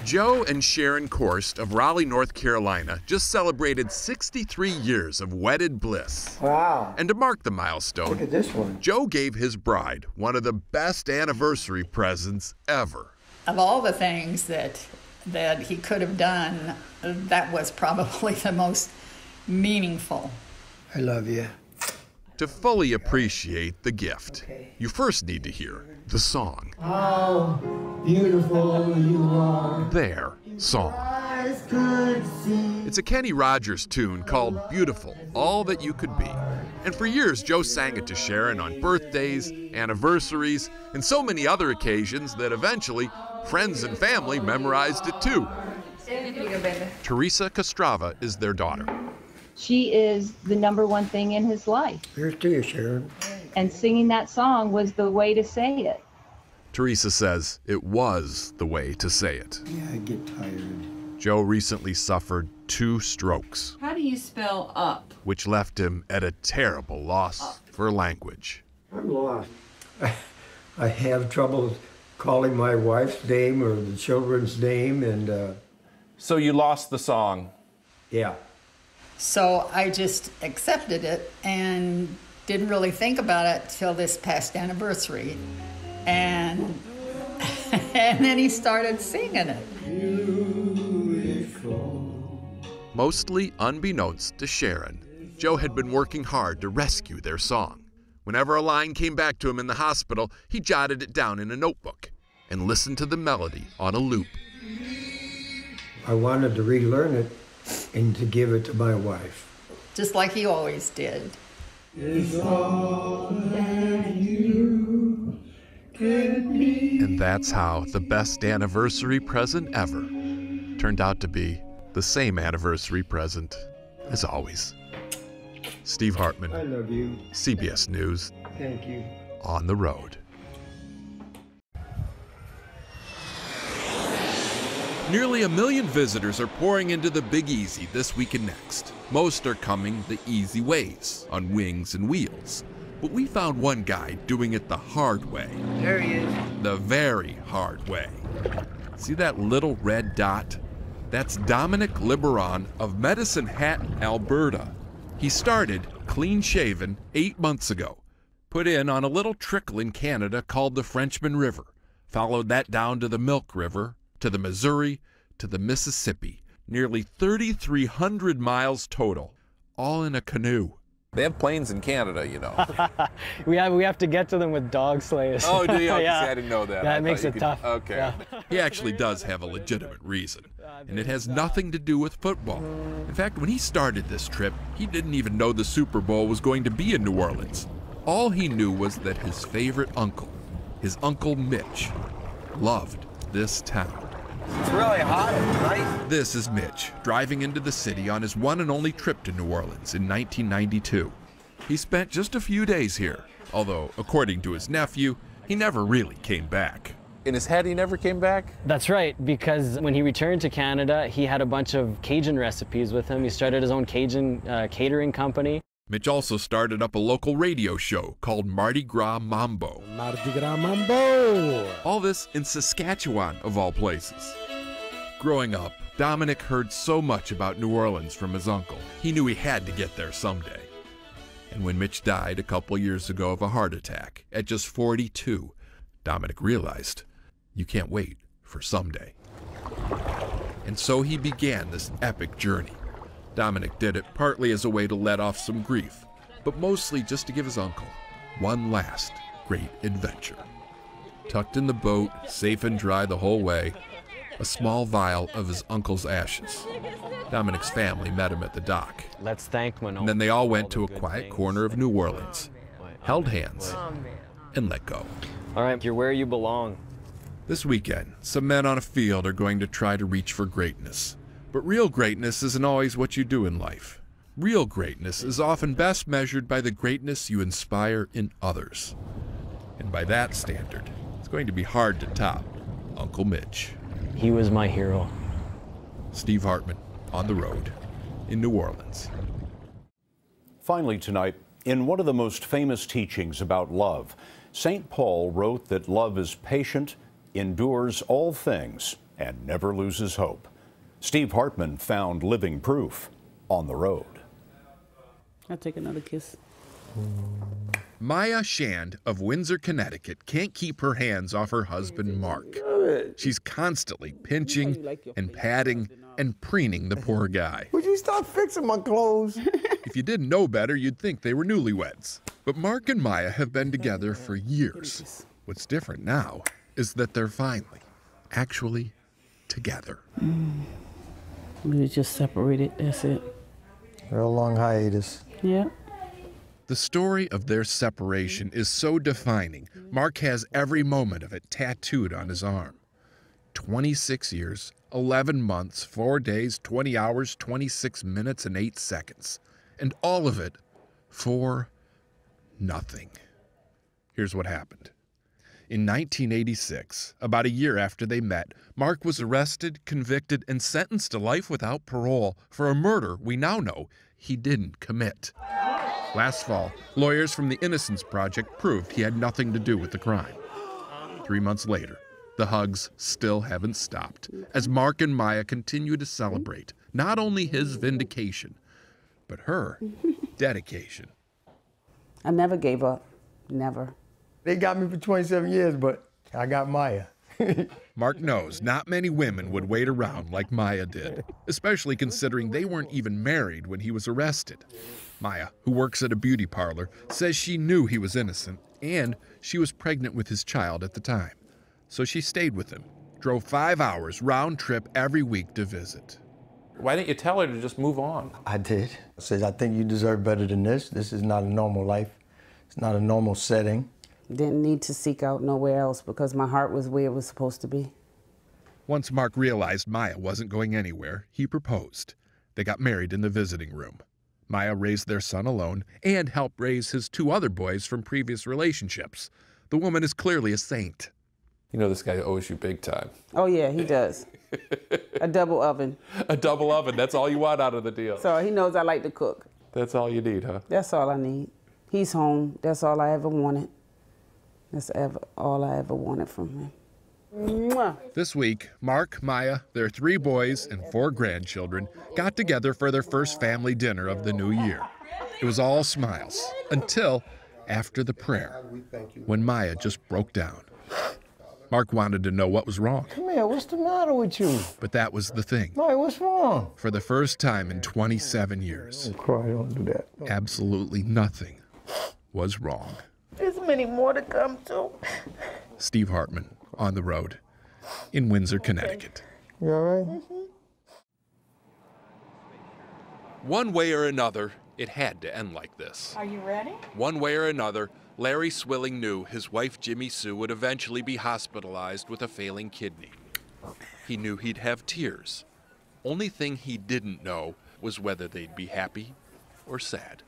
Joe and Sharon Korst of Raleigh, North Carolina just celebrated 63 years of wedded bliss. Wow. And to mark the milestone, look at this one. Joe gave his bride one of the best anniversary presents ever. Of all the things that he could have done, that was probably the most meaningful. I love you. To fully appreciate the gift, you first need to hear the song. How beautiful you are. Their song. It's a Kenny Rogers tune called Beautiful, All That You Could Be. And for years, Joe sang it to Sharon on birthdays, anniversaries, and so many other occasions that eventually friends and family memorized it too. Teresa Castrava is their daughter. She is the #1 thing in his life. Here's to you, Sharon. And singing that song was the way to say it. Teresa says it was the way to say it. Yeah, I get tired. Joe recently suffered 2 strokes. How do you spell up? Which left him at a terrible loss for language. I'm lost. I have trouble calling my wife's name or the children's name, and... So you lost the song? Yeah. So I just accepted it and didn't really think about it till this past anniversary. And then he started singing it. Beautiful. Mostly unbeknownst to Sharon, Joe had been working hard to rescue their song. Whenever a line came back to him in the hospital, he jotted it down in a notebook. and listened to the melody on a loop. I wanted to relearn it and to give it to my wife. Just like he always did. It's all that you can be. And that's how the best anniversary present ever turned out to be the same anniversary present as always. Steve Hartman, I love you. CBS News. Thank you. On the road. Nearly a million visitors are pouring into the Big Easy this week and next. Most are coming the easy ways, on wings and wheels. But we found one guy doing it the hard way. There he is. The very hard way. See that little red dot? That's Dominic Liberon of Medicine Hat, Alberta. He started clean-shaven 8 months ago, put in on a little trickle in Canada called the Frenchman River, followed that down to the Milk River, to the Missouri, to the Mississippi. Nearly 3,300 miles total, all in a canoe. They have planes in Canada, you know. we have to get to them with dog sleighs. Oh, do you? Yeah. I didn't know that. Yeah, it makes it tough. Okay. Yeah. He actually does have a legitimate reason, and it has nothing to do with football. In fact, when he started this trip, he didn't even know the Super Bowl was going to be in New Orleans. All he knew was that his favorite uncle, his Uncle Mitch, loved this town. It's really hot at night. This is Mitch, driving into the city on his one and only trip to New Orleans in 1992. He spent just a few days here, although, according to his nephew, he never really came back. In his head, he never came back? That's right, because when he returned to Canada, he had a bunch of Cajun recipes with him. He started his own Cajun catering company. Mitch also started up a local radio show called Mardi Gras Mambo. Mardi Gras Mambo! All this in Saskatchewan, of all places. Growing up, Dominic heard so much about New Orleans from his uncle. He knew he had to get there someday. And when Mitch died a couple years ago of a heart attack, at just 42, Dominic realized, you can't wait for someday. And so he began this epic journey. Dominic did it partly as a way to let off some grief, but mostly just to give his uncle one last great adventure. Tucked in the boat, safe and dry the whole way, a small vial of his uncle's ashes. Dominic's family met him at the dock. Let's thank Manon. And then they all went to a quiet corner of New Orleans, held hands, and let go. All right, you're where you belong. This weekend, some men on a field are going to try to reach for greatness. But real greatness isn't always what you do in life. Real greatness is often best measured by the greatness you inspire in others. And by that standard, it's going to be hard to top Uncle Mitch. He was my hero. Steve Hartman, on the road in New Orleans. Finally tonight, in one of the most famous teachings about love, St. Paul wrote that love is patient, endures all things, and never loses hope. Steve Hartman found living proof on the road. I'll take another kiss. Maya Shand of Windsor, Connecticut can't keep her hands off her husband, Mark. She's constantly pinching and patting and preening the poor guy. Would you stop fixing my clothes? If you didn't know better, you'd think they were newlyweds. But Mark and Maya have been together for years. What's different now is that they're finally, actually together. We were just separated, that's it. Real long hiatus. Yeah. The story of their separation is so defining, Mark has every moment of it tattooed on his arm. 26 years, 11 months, 4 days, 20 hours, 26 minutes, and 8 seconds. And all of it for nothing. Here's what happened. In 1986, about a year after they met, Mark was arrested, convicted, and sentenced to life without parole for a murder we now know he didn't commit. Last fall, lawyers from the Innocence Project proved he had nothing to do with the crime. 3 months later, the hugs still haven't stopped, as Mark and Maya continue to celebrate not only his vindication, but her dedication. I never gave up, never. They got me for 27 years, but I got Maya. Mark knows not many women would wait around like Maya did, especially considering they weren't even married when he was arrested. Maya, who works at a beauty parlor, says she knew he was innocent, and she was pregnant with his child at the time. so she stayed with him, drove 5 hours round trip every week to visit. Why didn't you tell her to just move on? I did. I said, I think you deserve better than this. This is not a normal life. It's not a normal setting. Didn't need to seek out nowhere else because my heart was where it was supposed to be. Once Mark realized Maya wasn't going anywhere, he proposed. They got married in the visiting room. Maya raised their son alone and helped raise his two other boys from previous relationships. The woman is clearly a saint. You know this guy owes you big time. Oh yeah, he does. A double oven. A double oven, that's all you want out of the deal. So he knows I like to cook. That's all you need, huh? That's all I need. He's home, that's all I ever wanted. All I ever wanted from him. Mwah. This week, Mark, Maya, their 3 boys and 4 grandchildren got together for their first family dinner of the new year. It was all smiles, until after the prayer, when Maya just broke down. Mark wanted to know what was wrong. Come here, what's the matter with you? But that was the thing. Maya, what's wrong? For the first time in 27 years, don't cry, don't do that. Absolutely nothing was wrong. There's many more to come to. Steve Hartman, on the road, in Windsor, Connecticut. You all right? Mm-hmm. One way or another, it had to end like this. Are you ready? One way or another, Larry Swilling knew his wife Jimmy Sue would eventually be hospitalized with a failing kidney. He knew he'd have tears. Only thing he didn't know was whether they'd be happy or sad.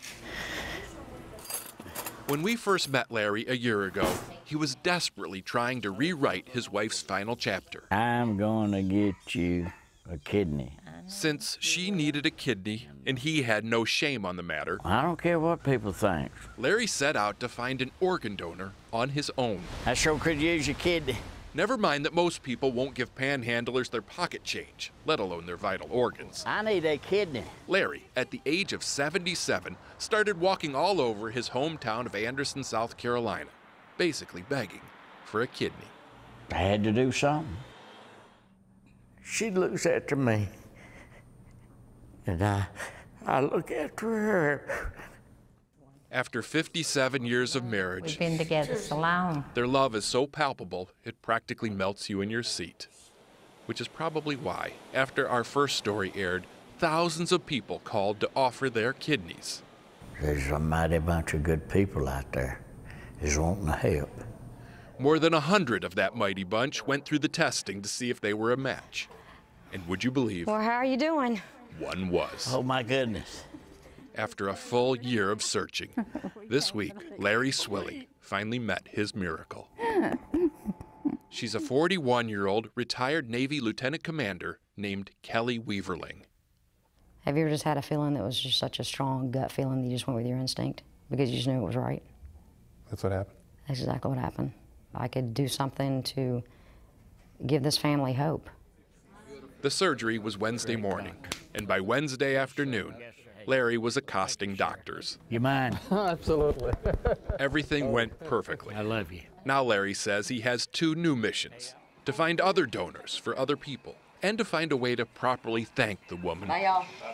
When we first met Larry a year ago, he was desperately trying to rewrite his wife's final chapter. I'm gonna get you a kidney. Since she needed a kidney and he had no shame on the matter, I don't care what people think, Larry set out to find an organ donor on his own. I sure could use your kidney. Never mind that most people won't give panhandlers their pocket change, let alone their vital organs. I need a kidney. Larry, at the age of 77, started walking all over his hometown of Anderson, South Carolina, basically begging for a kidney. I had to do something. She looks after me, and I look after her. After 57 years of marriage, we've been together so long. Their love is so palpable, it practically melts you in your seat. Which is probably why, after our first story aired, thousands of people called to offer their kidneys. There's a mighty bunch of good people out there who's wanting to help. More than 100 of that mighty bunch went through the testing to see if they were a match. And would you believe? Well, how are you doing? One was. Oh, my goodness. After a full year of searching, this week, Larry Swilling finally met his miracle. She's a 41-year-old retired Navy lieutenant commander named Kelly Weaverling. Have you ever just had a feeling that was just such a strong gut feeling that you just went with your instinct because you just knew it was right? That's what happened. That's exactly what happened. I could do something to give this family hope. The surgery was Wednesday morning, and by Wednesday afternoon, Larry was accosting doctors. You mind? Absolutely. Everything went perfectly. I love you. Now Larry says he has 2 new missions, to find other donors for other people and to find a way to properly thank the woman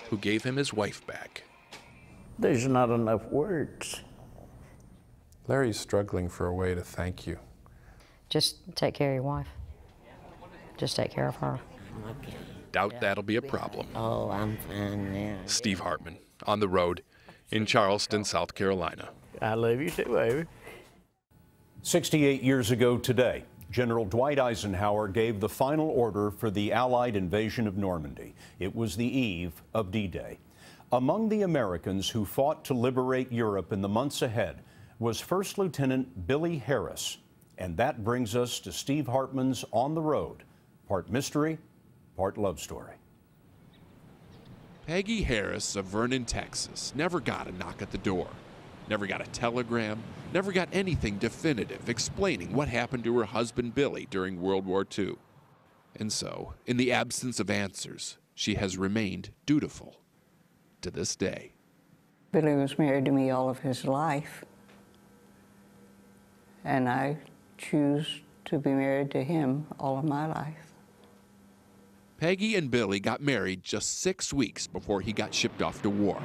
who gave him his wife back. There's not enough words. Larry's struggling for a way to thank you. Just take care of your wife. Just take care of her. Okay. Doubt that'll be a problem. Oh, I'm fine now. Steve Hartman, on the road in Charleston, South Carolina. I love you too, baby. 68 years ago today, General Dwight Eisenhower gave the final order for the Allied invasion of Normandy. It was the eve of D-Day. Among the Americans who fought to liberate Europe in the months ahead was First Lieutenant Billy Harris. And that brings us to Steve Hartman's On the Road, part mystery, part love story. Peggy Harris of Vernon, Texas, never got a knock at the door, never got a telegram, never got anything definitive explaining what happened to her husband Billy during World War II. And so, in the absence of answers, she has remained dutiful to this day. Billy was married to me all of his life, and I choose to be married to him all of my life. Peggy and Billy got married just 6 weeks before he got shipped off to war.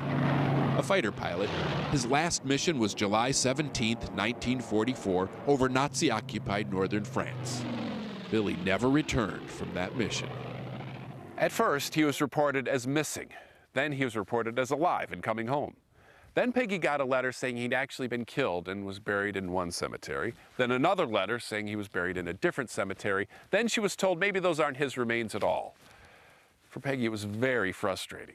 A fighter pilot, his last mission was July 17, 1944, over Nazi-occupied northern France. Billy never returned from that mission. At first, he was reported as missing. Then he was reported as alive and coming home. Then Peggy got a letter saying he'd actually been killed and was buried in one cemetery. Then another letter saying he was buried in a different cemetery. Then she was told maybe those aren't his remains at all. For Peggy, it was very frustrating.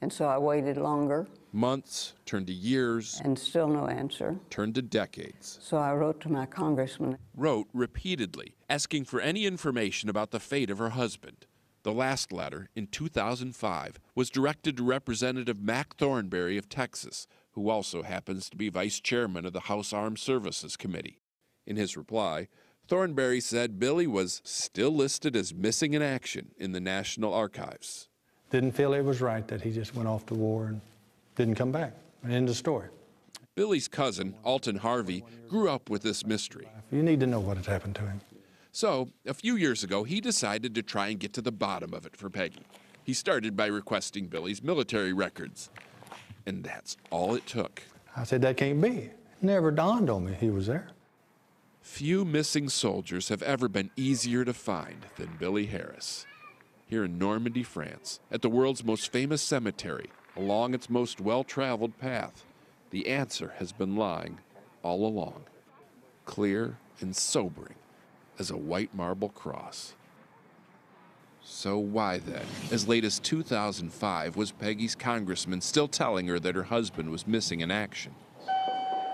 And so I waited longer. Months turned to years. And still no answer. Turned to decades. So I wrote to my congressman. Wrote repeatedly, asking for any information about the fate of her husband. The last letter, in 2005, was directed to Representative Mac Thornberry of Texas, who also happens to be vice chairman of the House Armed Services Committee. In his reply, Thornberry said Billy was still listed as missing in action in the National Archives. Didn't feel it was right that he just went off to war and didn't come back. End of story. Billy's cousin, Alton Harvey, grew up with this mystery. You need to know what had happened to him. So, a few years ago, he decided to try and get to the bottom of it for Peggy. He started by requesting Billy's military records. And that's all it took. I said, that can't be. It never dawned on me he was there. Few missing soldiers have ever been easier to find than Billy Harris. Here in Normandy, France, at the world's most famous cemetery, along its most well-traveled path, the answer has been lying all along, clear and sobering as a white marble cross. So why then, as late as 2005, was Peggy's congressman still telling her that her husband was missing in action?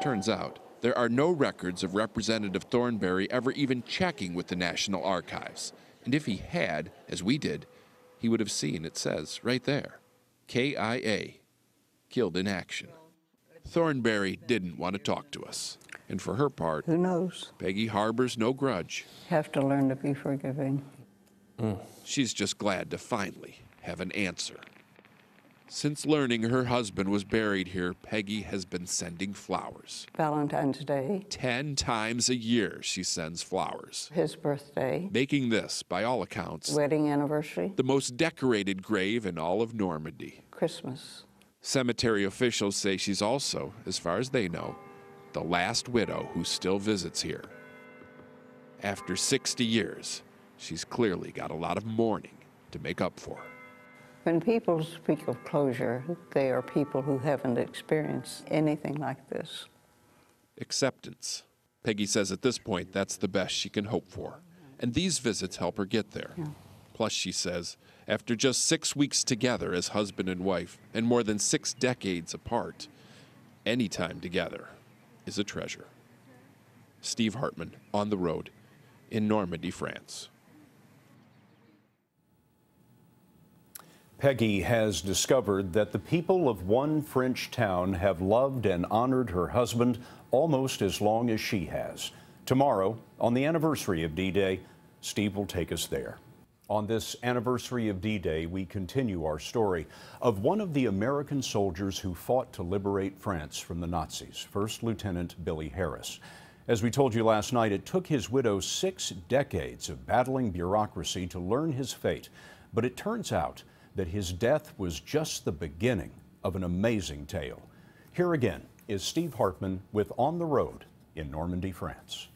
Turns out, there are no records of Representative Thornberry ever even checking with the National Archives. And if he had, as we did, he would have seen, it says right there, KIA, killed in action. Thornberry didn't want to talk to us. And for her part, who knows? Peggy harbors no grudge. Have to learn to be forgiving. She's just glad to finally have an answer. Since learning her husband was buried here, Peggy has been sending flowers. Valentine's Day. 10 times a year she sends flowers. His birthday. Making this, by all accounts, wedding anniversary, the most decorated grave in all of Normandy. Christmas. Cemetery officials say she's also, as far as they know, the last widow who still visits here. After 60 years, she's clearly got a lot of mourning to make up for. When people speak of closure, they are people who haven't experienced anything like this. Acceptance. Peggy says at this point, that's the best she can hope for. And these visits help her get there. Yeah. Plus, she says, after just 6 weeks together as husband and wife, and more than 6 decades apart, any time together is a treasure. Steve Hartman, on the road in Normandy, France. Peggy has discovered that the people of one French town have loved and honored her husband almost as long as she has. Tomorrow, on the anniversary of D-Day, Steve will take us there. On this anniversary of D-Day, we continue our story of one of the American soldiers who fought to liberate France from the Nazis, First Lieutenant Billy Harris. As we told you last night, it took his widow 6 decades of battling bureaucracy to learn his fate, but it turns out that his death was just the beginning of an amazing tale. Here again is Steve Hartman with On the Road in Normandy, France.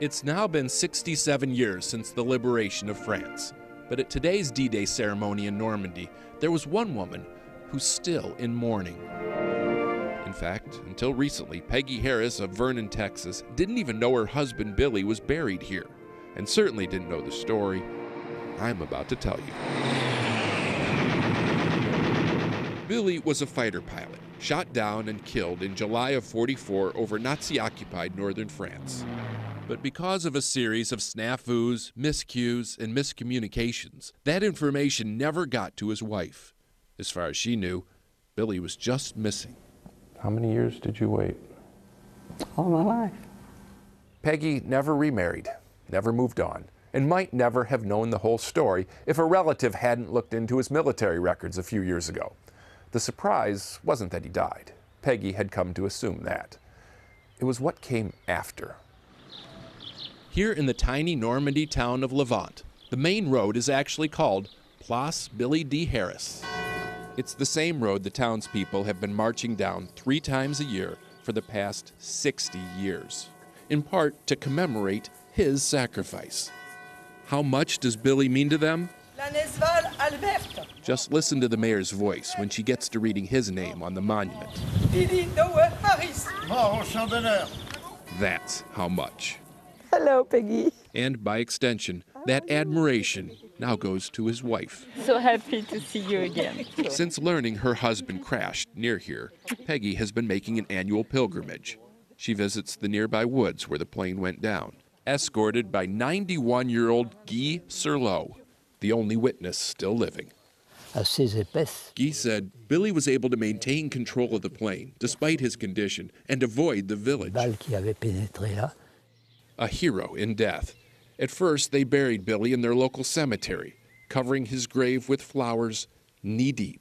It's now been 67 years since the liberation of France, but at today's D-Day ceremony in Normandy, there was one woman who's still in mourning. In fact, until recently, Peggy Harris of Vernon, Texas, didn't even know her husband Billy was buried here, and certainly didn't know the story I'm about to tell you. Billy was a fighter pilot, shot down and killed in July of '44 over Nazi-occupied northern France. But because of a series of snafus, miscues, and miscommunications, that information never got to his wife. As far as she knew, Billy was just missing. How many years did you wait? All my life. Peggy never remarried, never moved on, and might never have known the whole story if a relative hadn't looked into his military records a few years ago. The surprise wasn't that he died. Peggy had come to assume that. It was what came after. Here in the tiny Normandy town of Levant, the main road is actually called Place Billy D. Harris. It's the same road the townspeople have been marching down 3 times a year for the past 60 years. in part to commemorate his sacrifice. How much does Billy mean to them? Just listen to the mayor's voice when she gets to reading his name on the monument. That's how much. Hello, Peggy. And by extension, that admiration now goes to his wife. So happy to see you again. Since learning her husband crashed near here, Peggy has been making an annual pilgrimage. She visits the nearby woods where the plane went down, escorted by 91-year-old Guy Serlo, the only witness still living. Guy said Billy was able to maintain control of the plane, despite his condition, and avoid the village. A hero in death. At first, they buried Billy in their local cemetery, covering his grave with flowers knee-deep.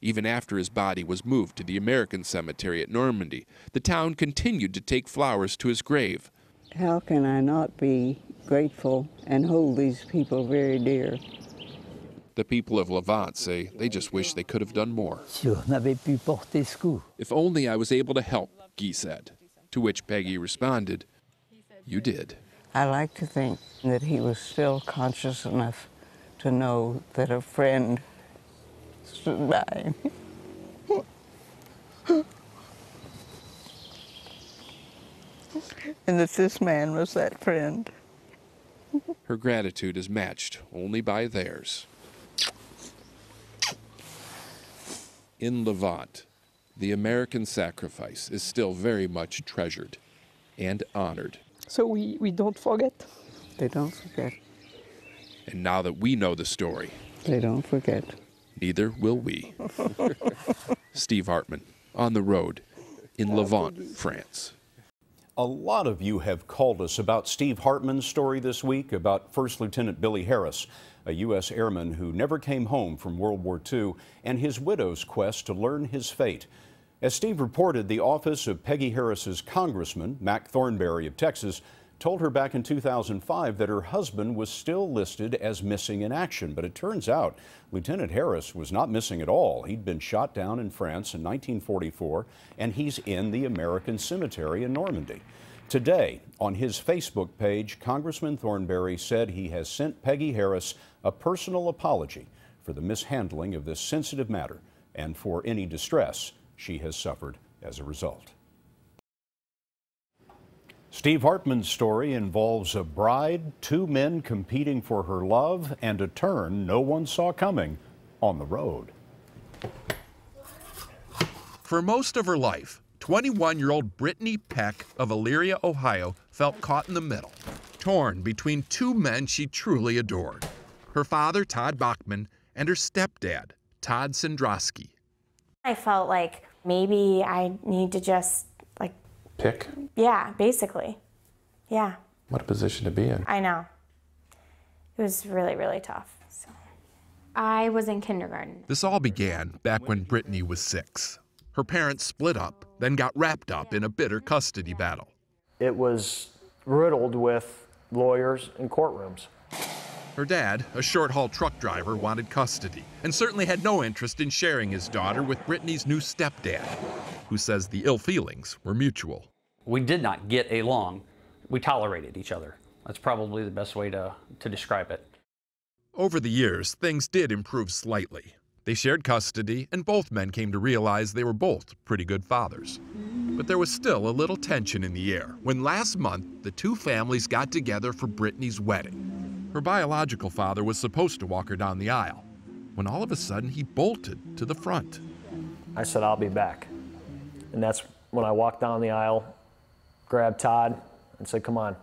Even after his body was moved to the American cemetery at Normandy, the town continued to take flowers to his grave. How can I not be grateful and hold these people very dear? The people of Levant say they just wish they could have done more. If only I was able to help, Guy said, to which Peggy responded, "You did." I like to think that he was still conscious enough to know that a friend stood by him. And that this man was that friend. Her gratitude is matched only by theirs. In Levant, the American sacrifice is still very much treasured and honored. So we don't forget. They don't forget. And now that we know the story, they don't forget. Neither will we. Steve Hartman, on the road in Levant, France. A lot of you have called us about Steve Hartman's story this week about First Lieutenant Billy Harris, a U.S. airman who never came home from World War II, and his widow's quest to learn his fate. As Steve reported, the office of Peggy Harris's congressman, Mac Thornberry of Texas, told her back in 2005 that her husband was still listed as missing in action. But it turns out Lieutenant Harris was not missing at all. He'd been shot down in France in 1944, and he's in the American cemetery in Normandy. Today, on his Facebook page, Congressman Thornberry said he has sent Peggy Harris a personal apology for the mishandling of this sensitive matter and for any distress she has suffered as a result. Steve Hartman's story involves a bride, two men competing for her love, and a turn no one saw coming on the road. For most of her life, 21-year-old Brittany Peck of Elyria, Ohio, felt caught in the middle, torn between two men she truly adored, her father, Todd Bachman, and her stepdad, Todd Sandrosky. I felt like, maybe I need to just, like... Pick? Yeah, basically. Yeah. What a position to be in. I know. It was really, really tough. So. I was in kindergarten. This all began back when Brittany was 6. Her parents split up, then got wrapped up in a bitter custody battle. It was riddled with lawyers and courtrooms. Her dad, a short-haul truck driver, wanted custody and certainly had no interest in sharing his daughter with Brittany's new stepdad, who says the ill feelings were mutual. We did not get along. We tolerated each other. That's probably the best way to describe it. Over the years, things did improve slightly. They shared custody, and both men came to realize they were both pretty good fathers. But there was still a little tension in the air when last month the two families got together for Brittany's wedding. Her biological father was supposed to walk her down the aisle, when all of a sudden he bolted to the front. I said, "I'll be back." And that's when I walked down the aisle, grabbed Todd, and said, "Come on."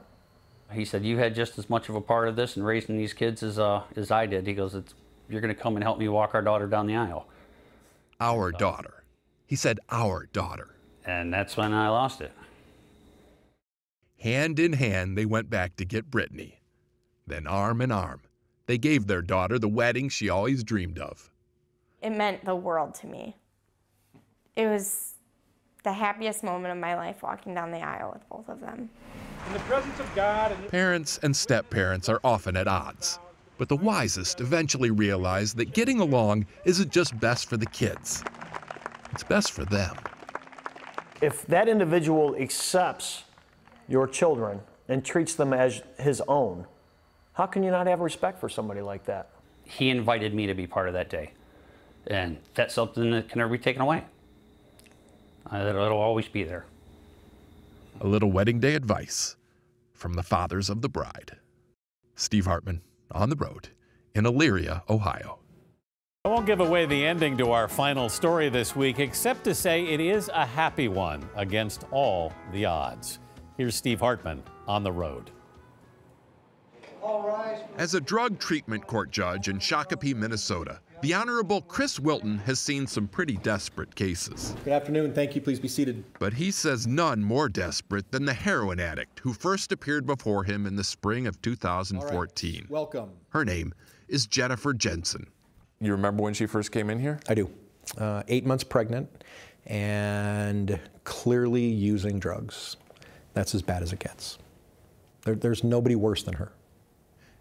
He said, "You had just as much of a part of this and raising these kids as I did." He goes, "You're gonna come and help me walk our daughter down the aisle." Our daughter. He said, "Our daughter." And that's when I lost it. Hand in hand, they went back to get Brittany. Then arm in arm, they gave their daughter the wedding she always dreamed of. It meant the world to me. It was the happiest moment of my life walking down the aisle with both of them. In the presence of God and... Parents and step-parents are often at odds, but the wisest eventually realize that getting along isn't just best for the kids, it's best for them. If that individual accepts your children and treats them as his own. How can you not have respect for somebody like that? He invited me to be part of that day, and that's something that can never be taken away. It'll always be there. A little wedding day advice from the fathers of the bride. Steve Hartman on the road in Elyria, Ohio. I won't give away the ending to our final story this week, except to say it is a happy one against all the odds. Here's Steve Hartman on the road. As a drug treatment court judge in Shakopee, Minnesota, the Honorable Chris Wilton has seen some pretty desperate cases. Good afternoon. Thank you. Please be seated. But he says none more desperate than the heroin addict who first appeared before him in the spring of 2014. All right. Welcome. Her name is Jennifer Jensen. You remember when she first came in here? I do. 8 months pregnant and clearly using drugs. That's as bad as it gets. There's nobody worse than her.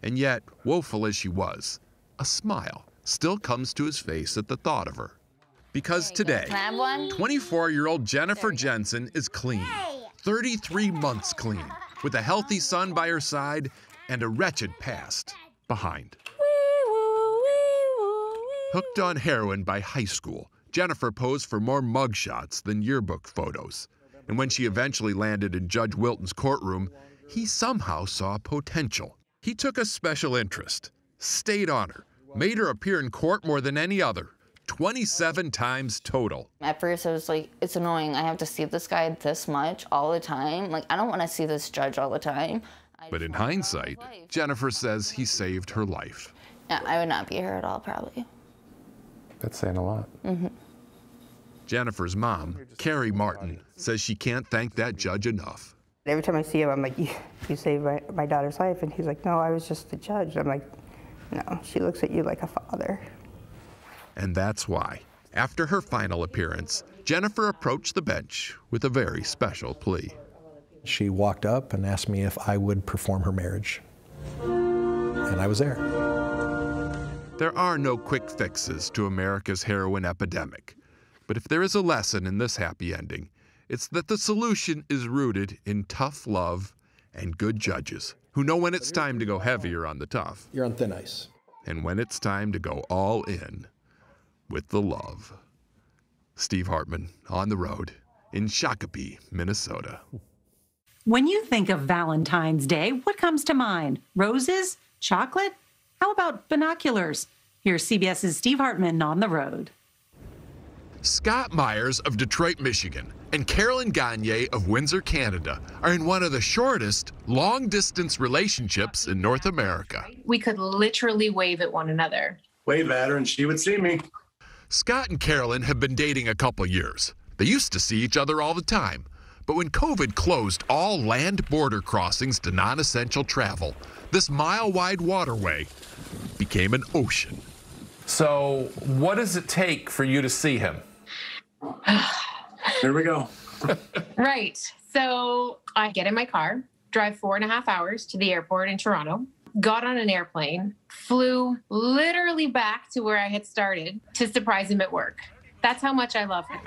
And yet, woeful as she was, a smile still comes to his face at the thought of her. Because today, 24-year-old Jennifer Jensen is clean, 33 months clean, with a healthy son by her side and a wretched past behind. Hooked on heroin by high school, Jennifer posed for more mugshots than yearbook photos. And when she eventually landed in Judge Wilton's courtroom, he somehow saw potential. He took a special interest, stayed on her, made her appear in court more than any other, 27 times total. At first I was like, it's annoying, I have to see this guy this much all the time. Like, I don't want to see this judge all the time. But in hindsight, Jennifer says he saved her life. Yeah, I would not be here at all, probably. That's saying a lot. Mm-hmm. Jennifer's mom, Carrie Martin, says she can't thank that judge enough. Every time I see him, I'm like, you saved my daughter's life. And he's like, no, I was just the judge. I'm like, no, she looks at you like a father. And that's why, after her final appearance, Jennifer approached the bench with a very special plea. She walked up and asked me if I would perform her marriage. And I was there. There are no quick fixes to America's heroin epidemic. But if there is a lesson in this happy ending, it's that the solution is rooted in tough love and good judges who know when it's time to go heavier on the tough. You're on thin ice. And when it's time to go all in with the love. Steve Hartman on the road in Shakopee, Minnesota. When you think of Valentine's Day, what comes to mind? Roses? Chocolate? How about binoculars? Here's CBS's Steve Hartman on the road. Scott Myers of Detroit, Michigan, and Carolyn Gagne of Windsor, Canada, are in one of the shortest long-distance relationships in North America. We could literally wave at one another. Wave at her and she would see me. Scott and Carolyn have been dating a couple years. They used to see each other all the time. But when COVID closed all land border crossings to non-essential travel, this mile-wide waterway became an ocean. So what does it take for you to see him? Here we go. Right. So I get in my car, drive 4.5 hours to the airport in Toronto, got on an airplane, flew literally back to where I had started to surprise him at work. That's how much I love him.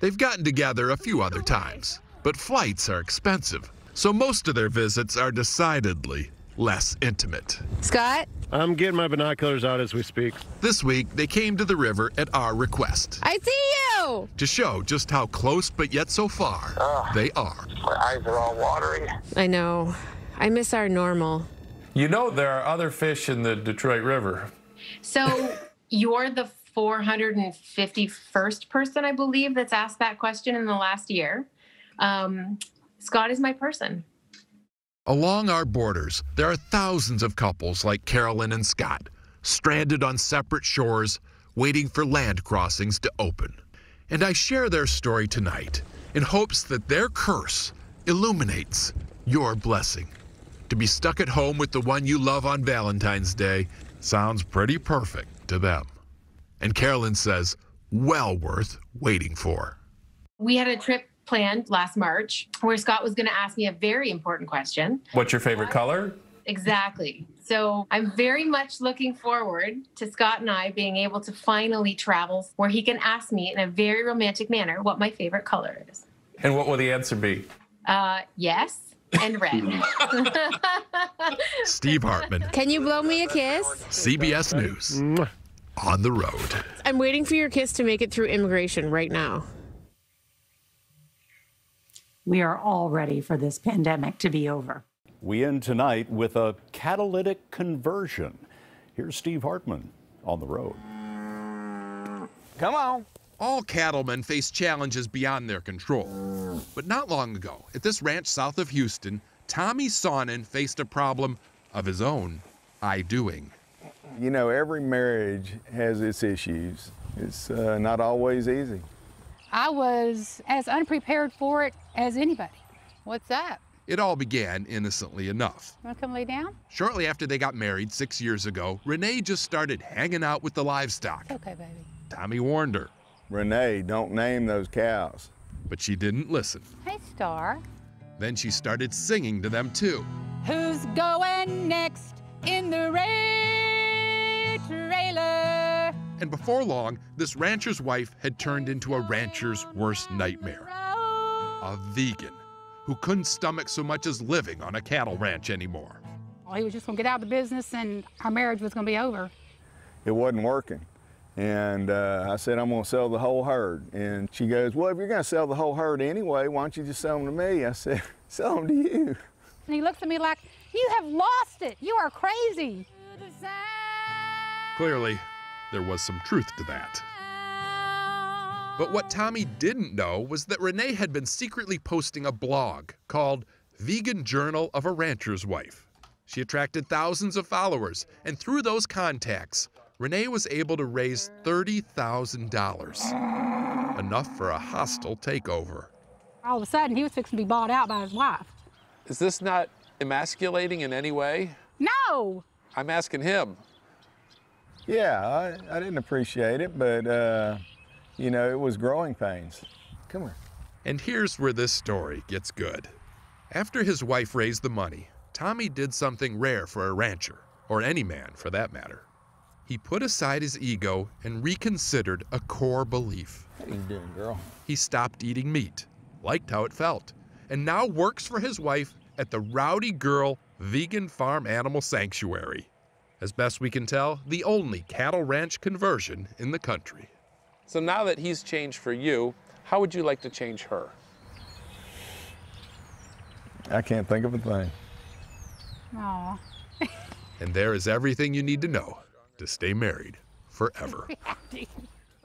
They've gotten together a few other times, but flights are expensive, so most of their visits are decidedly less intimate. Scott? I'm getting my binoculars out as we speak. This week, they came to the river at our request. I see you! To show just how close, but yet so far, they are. My eyes are all watery. I know. I miss our normal. You know there are other fish in the Detroit River. So you're the 451st person, I believe, that's asked that question in the last year. Scott is my person. Along our borders, there are thousands of couples like Carolyn and Scott, stranded on separate shores, waiting for land crossings to open. And I share their story tonight in hopes that their curse illuminates your blessing. To be stuck at home with the one you love on Valentine's Day sounds pretty perfect to them. And Carolyn says, well worth waiting for. We had a trip planned last March where Scott was going to ask me a very important question. What's your favorite color? Exactly. So I'm very much looking forward to Scott and I being able to finally travel where he can ask me in a very romantic manner what my favorite color is. And what will the answer be? Yes, and red. Steve Hartman. Can you blow me a kiss? CBS News. On the road. I'm waiting for your kiss to make it through immigration right now. We are all ready for this pandemic to be over. We end tonight with a catalytic conversion. Here's Steve Hartman on the road. Come on. All cattlemen face challenges beyond their control. But not long ago, at this ranch south of Houston, Tommy Sonnen faced a problem of his own undoing. You know, every marriage has its issues. It's not always easy. I was as unprepared for it as anybody. What's that? It all began innocently enough. Want to come lay down? Shortly after they got married 6 years ago, Renee just started hanging out with the livestock. Okay, baby. Tommy warned her. Renee, don't name those cows. But she didn't listen. Hey, Star. Then she started singing to them, too. Who's going next in the Ray trailer? And before long, this rancher's wife had turned into a rancher's worst nightmare. A vegan who couldn't stomach so much as living on a cattle ranch anymore. Well, he was just gonna get out of the business and our marriage was gonna be over. It wasn't working. And I said, I'm gonna sell the whole herd. And she goes, well, if you're gonna sell the whole herd anyway, why don't you just sell them to me? I said, sell them to you. And he looks at me like, you have lost it. You are crazy. Clearly, there was some truth to that. But what Tommy didn't know was that Renee had been secretly posting a blog called Vegan Journal of a Rancher's Wife. She attracted thousands of followers, and through those contacts, Renee was able to raise $30,000, enough for a hostile takeover. All of a sudden, he was fixing to be bought out by his wife. Is this not emasculating in any way? No! I'm asking him. Yeah, I didn't appreciate it, but you know, it was growing pains. Come here. And here's where this story gets good. After his wife raised the money, Tommy did something rare for a rancher, or any man for that matter. He put aside his ego and reconsidered a core belief. What are you doing, girl? He stopped eating meat, liked how it felt, and now works for his wife at the Rowdy Girl Vegan Farm Animal Sanctuary. As best we can tell, the only cattle ranch conversion in the country. So now that he's changed for you, how would you like to change her? I can't think of a thing. Aww. And there is everything you need to know to stay married forever.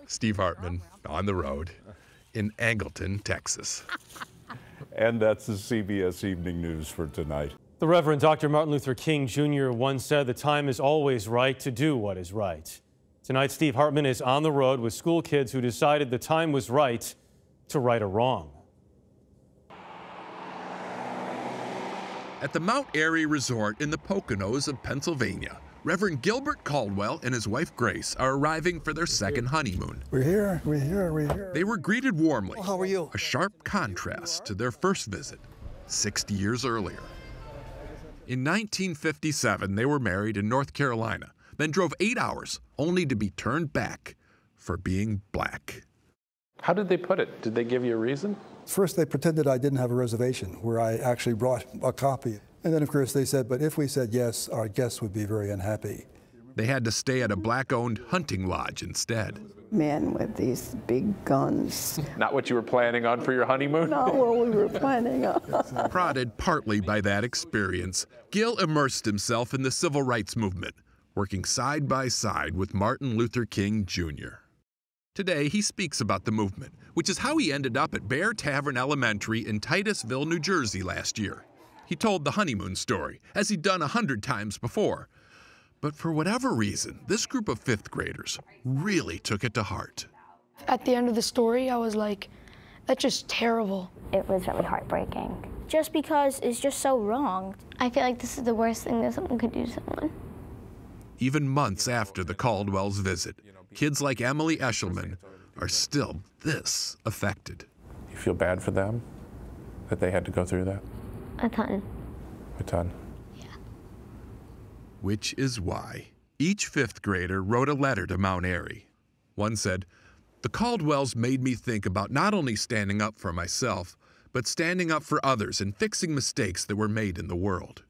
Steve Hartman on the road in Angleton, Texas. And that's the CBS Evening News for tonight. The Reverend Dr. Martin Luther King Jr. once said, the time is always right to do what is right. Tonight, Steve Hartman is on the road with school kids who decided the time was right to right a wrong. At the Mount Airy Resort in the Poconos of Pennsylvania, Reverend Gilbert Caldwell and his wife Grace are arriving for their second honeymoon. We're here, we're here, we're here. They were greeted warmly. Oh, how are you? A sharp contrast to their first visit 60 years earlier. In 1957, they were married in North Carolina, then drove 8 hours only to be turned back for being black. How did they put it? Did they give you a reason? First, they pretended I didn't have a reservation, where I actually brought a copy. And then, of course, they said, but if we said yes, our guests would be very unhappy. They had to stay at a black-owned hunting lodge instead. Men with these big guns. Not what you were planning on for your honeymoon? Not what we were planning on. Prodded partly by that experience, Gil immersed himself in the civil rights movement, working side by side with Martin Luther King Jr. Today, he speaks about the movement, which is how he ended up at Bear Tavern Elementary in Titusville, New Jersey last year. He told the honeymoon story, as he'd done 100 times before. But for whatever reason, this group of fifth graders really took it to heart. At the end of the story, I was like, that's just terrible. It was really heartbreaking. Just because it's just so wrong. I feel like this is the worst thing that someone could do to someone. Even months after the Caldwell's visit, kids like Emily Eshelman are still this affected. You feel bad for them, that they had to go through that? A ton. A ton? Yeah. Which is why each fifth grader wrote a letter to Mount Airy. One said, the Caldwells made me think about not only standing up for myself, but standing up for others and fixing mistakes that were made in the world.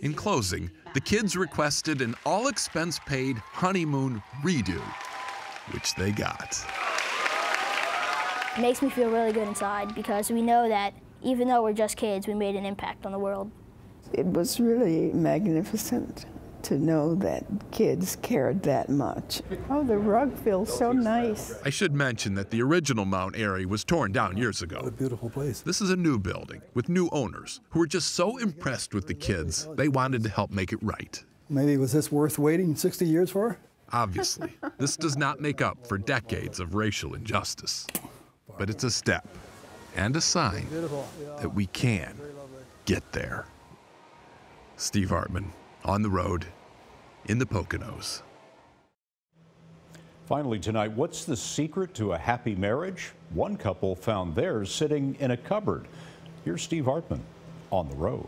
In closing, the kids requested an all-expense-paid honeymoon redo, which they got. It makes me feel really good inside because we know that even though we're just kids, we made an impact on the world. It was really magnificent to know that kids cared that much. Oh, the rug feels so nice. I should mention that the original Mount Airy was torn down years ago. What a beautiful place. This is a new building with new owners who were just so impressed with the kids, they wanted to help make it right. Maybe was this worth waiting 60 years for? Obviously, this does not make up for decades of racial injustice. But it's a step and a sign that we can get there. Steve Hartman, on the road, in the Poconos. Finally tonight, what's the secret to a happy marriage? One couple found theirs sitting in a cupboard. Here's Steve Hartman, on the road.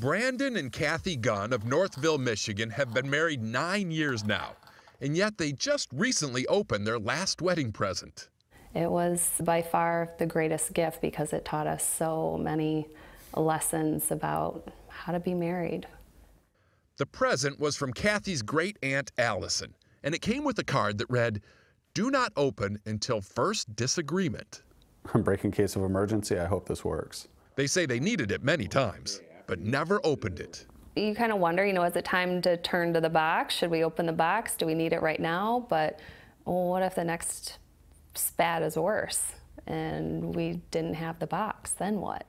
Brandon and Kathy Gunn of Northville, Michigan have been married 9 years now, and yet they just recently opened their last wedding present. It was by far the greatest gift because it taught us so many lessons about how to be married. The present was from Kathy's great aunt Allison, and it came with a card that read, "Do not open until first disagreement." I'm breaking case of emergency. I hope this works. They say they needed it many times, but never opened it. You kind of wonder, you know, is it time to turn to the box? Should we open the box? Do we need it right now? But what if the next spat is worse and we didn't have the box? Then what?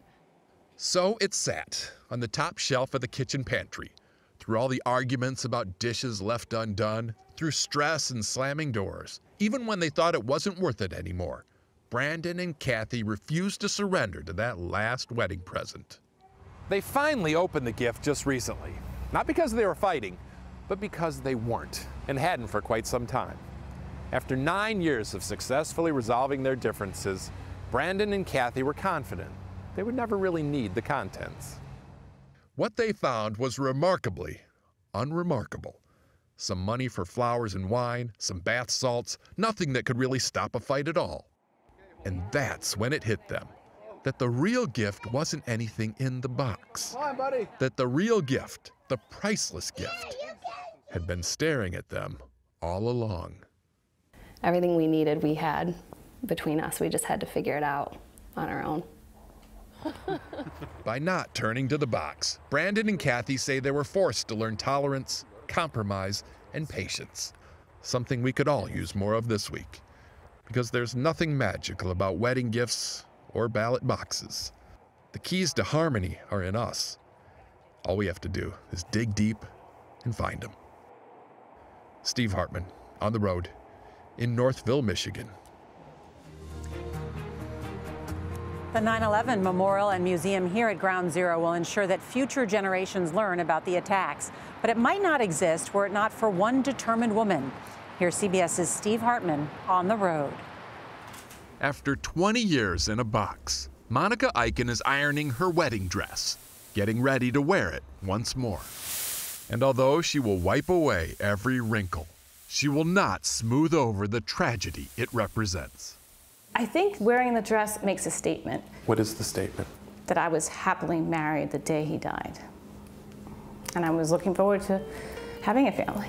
So it sat on the top shelf of the kitchen pantry, through all the arguments about dishes left undone, through stress and slamming doors. Even when they thought it wasn't worth it anymore, Brandon and Kathy refused to surrender to that last wedding present. They finally opened the gift just recently, not because they were fighting, but because they weren't and hadn't for quite some time. After 9 years of successfully resolving their differences, Brandon and Kathy were confident they would never really need the contents. What they found was remarkably unremarkable. Some money for flowers and wine, some bath salts, nothing that could really stop a fight at all. And that's when it hit them, that the real gift wasn't anything in the box. Come on, buddy. That the real gift, the priceless gift, had been staring at them all along. Everything we needed, we had between us. We just had to figure it out on our own. By not turning to the box, Brandon and Kathy say they were forced to learn tolerance, compromise, and patience. Something we could all use more of this week. Because there's nothing magical about wedding gifts or ballot boxes. The keys to harmony are in us. All we have to do is dig deep and find them. Steve Hartman, on the road, in Northville, Michigan. The 9/11 Memorial and Museum here at Ground Zero will ensure that future generations learn about the attacks, but it might not exist were it not for one determined woman. Here's CBS's Steve Hartman on the road. After 20 years in a box, Monica Eichen is ironing her wedding dress, getting ready to wear it once more. And although she will wipe away every wrinkle, she will not smooth over the tragedy it represents. I think wearing the dress makes a statement. What is the statement? That I was happily married the day he died. And I was looking forward to having a family.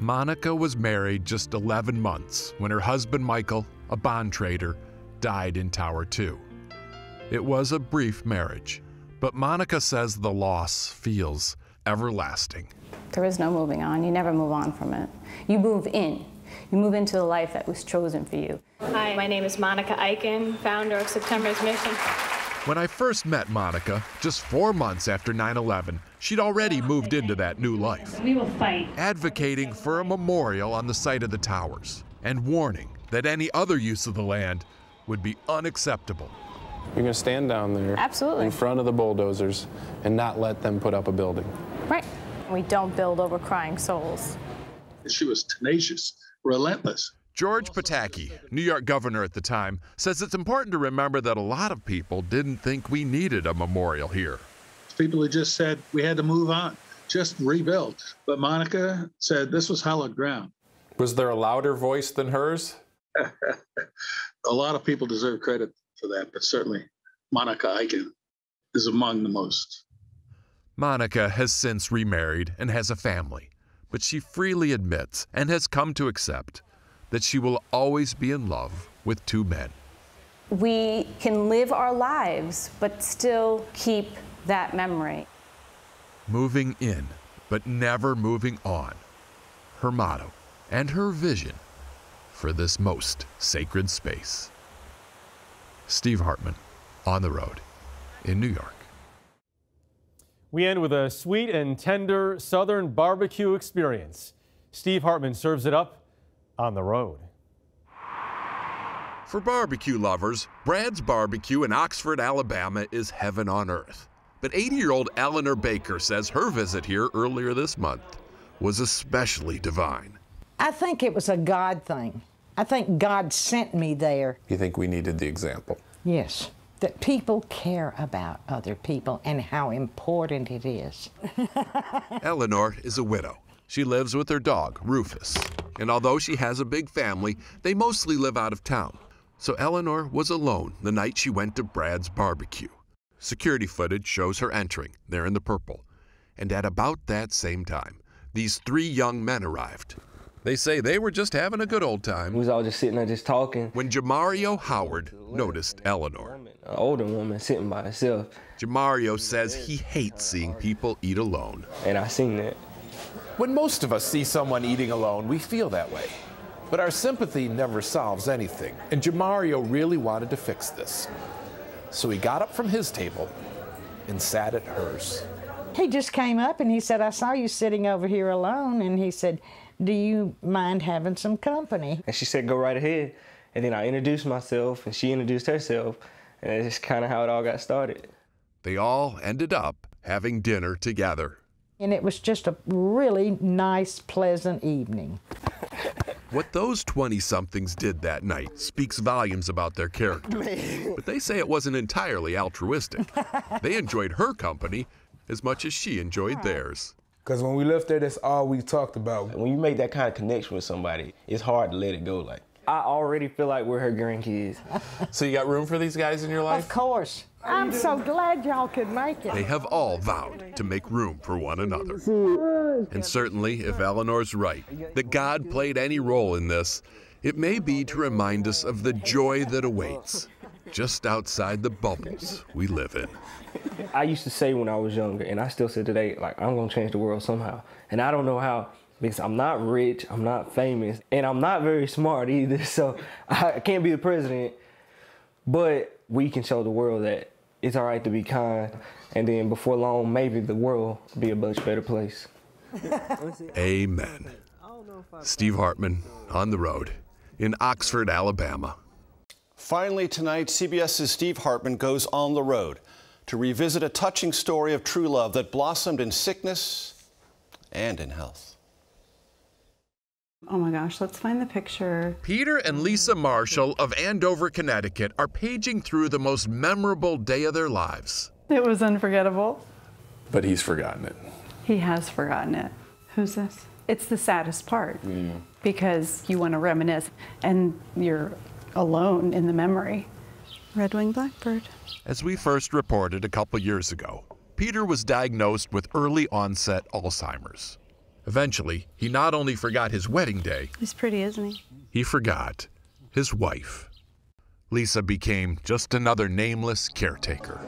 Monica was married just 11 months when her husband Michael, a bond trader, died in Tower 2. It was a brief marriage, but Monica says the loss feels everlasting. There is no moving on. You never move on from it. You move in. You move into the life that was chosen for you. Hi, my name is Monica Eichen, founder of September's Mission. When I first met Monica, just 4 months after 9/11, she'd already moved into that new life. We will fight. Advocating for a memorial on the site of the towers and warning that any other use of the land would be unacceptable. You're going to stand down there. Absolutely. In front of the bulldozers and not let them put up a building. Right. We don't build over crying souls. She was tenacious. Relentless. George Pataki, New York governor at the time, says it's important to remember that a lot of people didn't think we needed a memorial here. People who just said we had to move on, just rebuild. But Monica said this was hallowed ground. Was there a louder voice than hers? A lot of people deserve credit for that, but certainly Monica Eichen is among the most. Monica has since remarried and has a family, but she freely admits and has come to accept that she will always be in love with two men. We can live our lives, but still keep that memory. Moving in, but never moving on. Her motto and her vision for this most sacred space. Steve Hartman, on the road in New York. We end with a sweet and tender Southern barbecue experience. Steve Hartman serves it up on the road. For barbecue lovers, Brad's Barbecue in Oxford, Alabama is heaven on earth. But 80-year-old Eleanor Baker says her visit here earlier this month was especially divine. I think it was a God thing. I think God sent me there. You think we needed the example? Yes, that people care about other people and how important it is. Eleanor is a widow. She lives with her dog, Rufus. And although she has a big family, they mostly live out of town. So Eleanor was alone the night she went to Brad's Barbecue. Security footage shows her entering, there in the purple. And at about that same time, these three young men arrived. They say they were just having a good old time. We was all just sitting there just talking. When Jamario Howard noticed Eleanor. An older woman sitting by herself. Jamario says he hates seeing people eat alone. And I seen that. When most of us see someone eating alone, we feel that way. But our sympathy never solves anything, and Jamario really wanted to fix this. So he got up from his table and sat at hers. He just came up and he said, I saw you sitting over here alone, and he said, do you mind having some company? And she said, go right ahead. And then I introduced myself, and she introduced herself, and that's kind of how it all got started. They all ended up having dinner together. And it was just a really nice, pleasant evening. What those 20-somethings did that night speaks volumes about their character. But they say it wasn't entirely altruistic. They enjoyed her company as much as she enjoyed theirs. Because when we left there, that's all we talked about. When you make that kind of connection with somebody, it's hard to let it go. Like, I already feel like we're her grandkids. So you got room for these guys in your life? Of course. I'm so glad y'all could make it. They have all vowed to make room for one another. And certainly, if Eleanor's right, that God played any role in this, it may be to remind us of the joy that awaits just outside the bubbles we live in. I used to say when I was younger, and I still say today, like, I'm going to change the world somehow. And I don't know how, because I'm not rich, I'm not famous, and I'm not very smart either, so I can't be the president. But we can show the world that it's all right to be kind, and then before long, maybe the world will be a much better place. Amen. Steve Hartman, on the road in Oxford, Alabama. Finally tonight, CBS's Steve Hartman goes on the road to revisit a touching story of true love that blossomed in sickness and in health. Oh my gosh, let's find the picture. Peter and Lisa Marshall of Andover, Connecticut are paging through the most memorable day of their lives. It was unforgettable. But he's forgotten it. He has forgotten it. Who's this? It's the saddest part, because you want to reminisce and you're alone in the memory. Red-winged blackbird. As we first reported a couple years ago, Peter was diagnosed with early onset Alzheimer's. Eventually, he not only forgot his wedding day. He's pretty, isn't he? He forgot his wife. Lisa became just another nameless caretaker.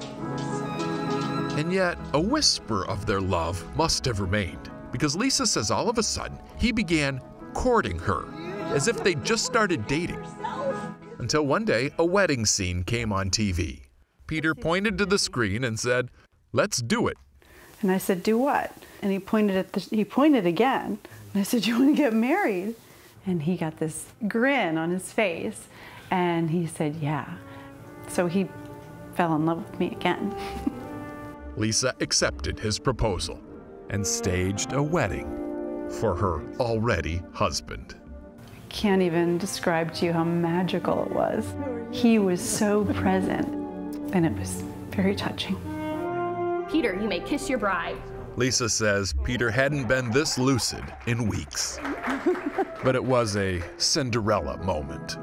And yet, a whisper of their love must have remained, because Lisa says all of a sudden, he began courting her, as if they just started dating. Until one day, a wedding scene came on TV. Peter pointed to the screen and said, "Let's do it." And I said, "Do what?" And he pointed at he pointed again. And I said, "Do you want to get married?" And he got this grin on his face, and he said, "Yeah." So he fell in love with me again. Lisa accepted his proposal and staged a wedding for her already husband. I can't even describe to you how magical it was. He was so present, and it was very touching. "Peter, you may kiss your bride." Lisa says Peter hadn't been this lucid in weeks. But it was a Cinderella moment.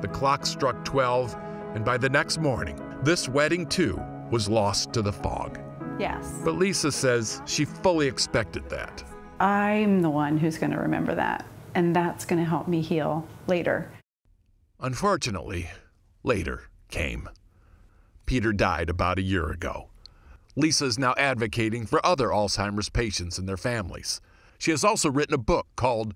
The clock struck 12, and by the next morning, this wedding too was lost to the fog. Yes. But Lisa says she fully expected that. I'm the one who's going to remember that, and that's going to help me heal later. Unfortunately, later came. Peter died about a year ago. Lisa is now advocating for other Alzheimer's patients and their families. She has also written a book called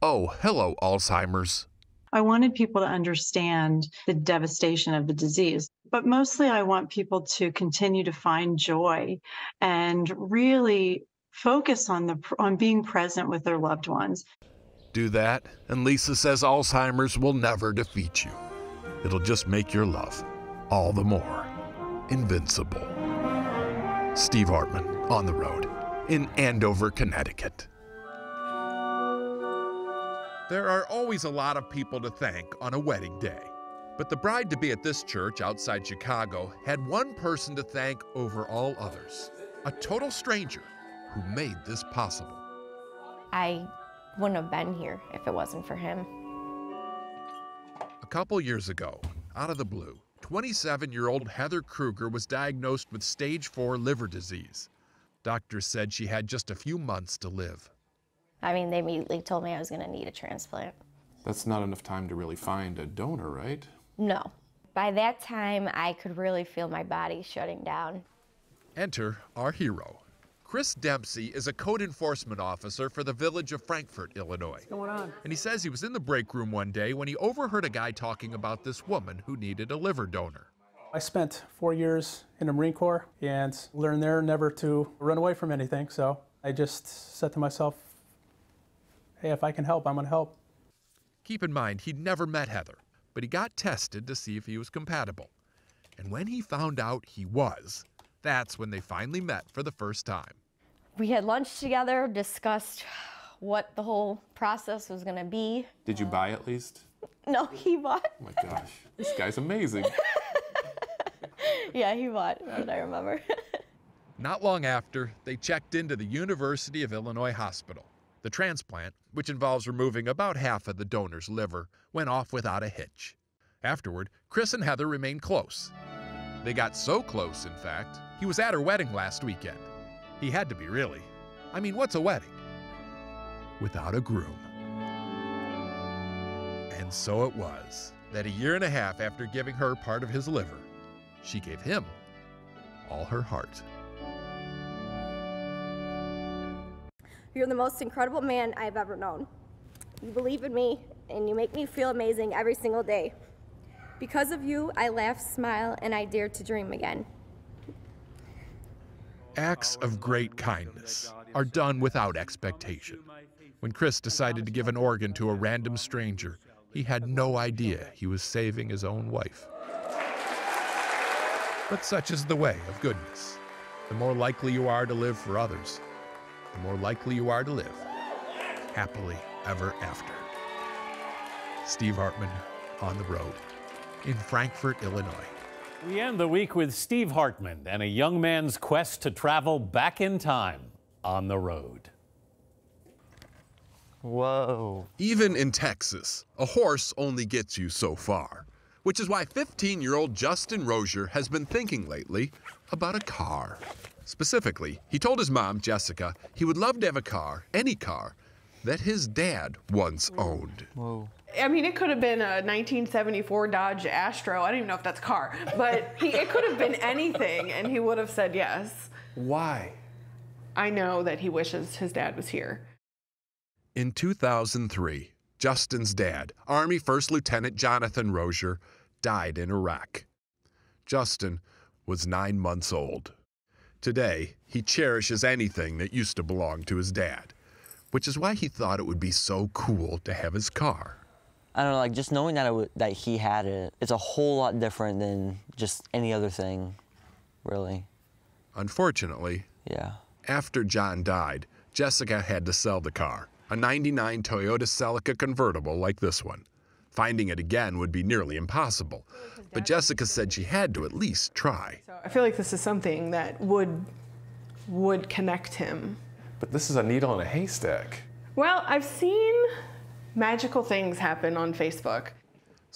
Oh, Hello, Alzheimer's. I wanted people to understand the devastation of the disease, but mostly I want people to continue to find joy and really focus on being present with their loved ones. Do that, and Lisa says Alzheimer's will never defeat you. It'll just make your love all the more invincible. Steve Hartman, On the Road, in Andover, Connecticut. There are always a lot of people to thank on a wedding day, but the bride-to-be at this church outside Chicago had one person to thank over all others, a total stranger who made this possible. I wouldn't have been here if it wasn't for him. A couple years ago, out of the blue, 27-year-old Heather Kruger was diagnosed with stage 4 liver disease. Doctors said she had just a few months to live. I mean, they immediately told me I was going to need a transplant. That's not enough time to really find a donor, right? No. By that time, I could really feel my body shutting down. Enter our hero. Chris Dempsey is a code enforcement officer for the village of Frankfort, Illinois. What's going on? And he says he was in the break room one day when he overheard a guy talking about this woman who needed a liver donor. I spent 4 years in the Marine Corps and learned there never to run away from anything, so I just said to myself, hey, if I can help, I'm going to help. Keep in mind, he'd never met Heather, but he got tested to see if he was compatible. And when he found out he was, that's when they finally met for the first time. We had lunch together, discussed what the whole process was going to be. Did you buy at least? No, he bought. Oh my gosh, this guy's amazing. Yeah, he bought, but I remember. Not long after, they checked into the University of Illinois Hospital. The transplant, which involves removing about half of the donor's liver, went off without a hitch. Afterward, Chris and Heather remained close. They got so close, in fact, he was at her wedding last weekend. He had to be, really. I mean, what's a wedding without a groom? And so it was that a year and a half after giving her part of his liver, she gave him all her heart. You're the most incredible man I've ever known. You believe in me, and you make me feel amazing every single day. Because of you, I laugh, smile, and I dare to dream again. Acts of great kindness are done without expectation. When Chris decided to give an organ to a random stranger, he had no idea he was saving his own wife. But such is the way of goodness. The more likely you are to live for others, the more likely you are to live happily ever after. Steve Hartman, On the Road, in Frankfort, Illinois. We end the week with Steve Hartman and a young man's quest to travel back in time on the road. Whoa. Even in Texas, a horse only gets you so far, which is why 15-year-old Justin Rozier has been thinking lately about a car. Specifically, he told his mom, Jessica, he would love to have a car, any car, that his dad once owned. Whoa. I mean, it could have been a 1974 Dodge Astro. I don't even know if that's a car, but it could have been anything, and he would have said yes. Why? I know that he wishes his dad was here. In 2003, Justin's dad, Army First Lieutenant Jonathan Rozier, died in Iraq. Justin was 9 months old. Today, he cherishes anything that used to belong to his dad, which is why he thought it would be so cool to have his car. I don't know, like, just knowing that he had it, it's a whole lot different than just any other thing, really. Unfortunately, yeah. After John died, Jessica had to sell the car, a 99 Toyota Celica convertible like this one. Finding it again would be nearly impossible, but Jessica said she had to at least try. So I feel like this is something that would connect him. But this is a needle in a haystack. Well, I've seen magical things happen on Facebook.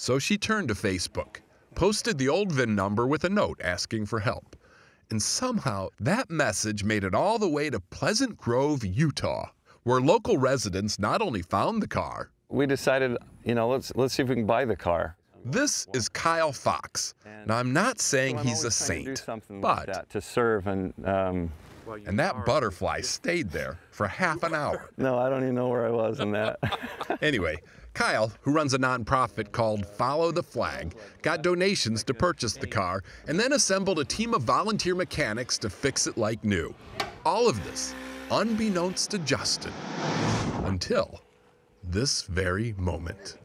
So she turned to Facebook, posted the old VIN number with a note asking for help. And somehow, that message made it all the way to Pleasant Grove, Utah, where local residents not only found the car. We decided, you know, let's see if we can buy the car. This is Kyle Fox. Now, I'm not saying he's a saint, but to serve and that butterfly stayed there for half an hour. No, I don't even know where I was in that. Anyway, Kyle, who runs a nonprofit called Follow the Flag, got donations to purchase the car and then assembled a team of volunteer mechanics to fix it like new. All of this, unbeknownst to Justin, until this very moment.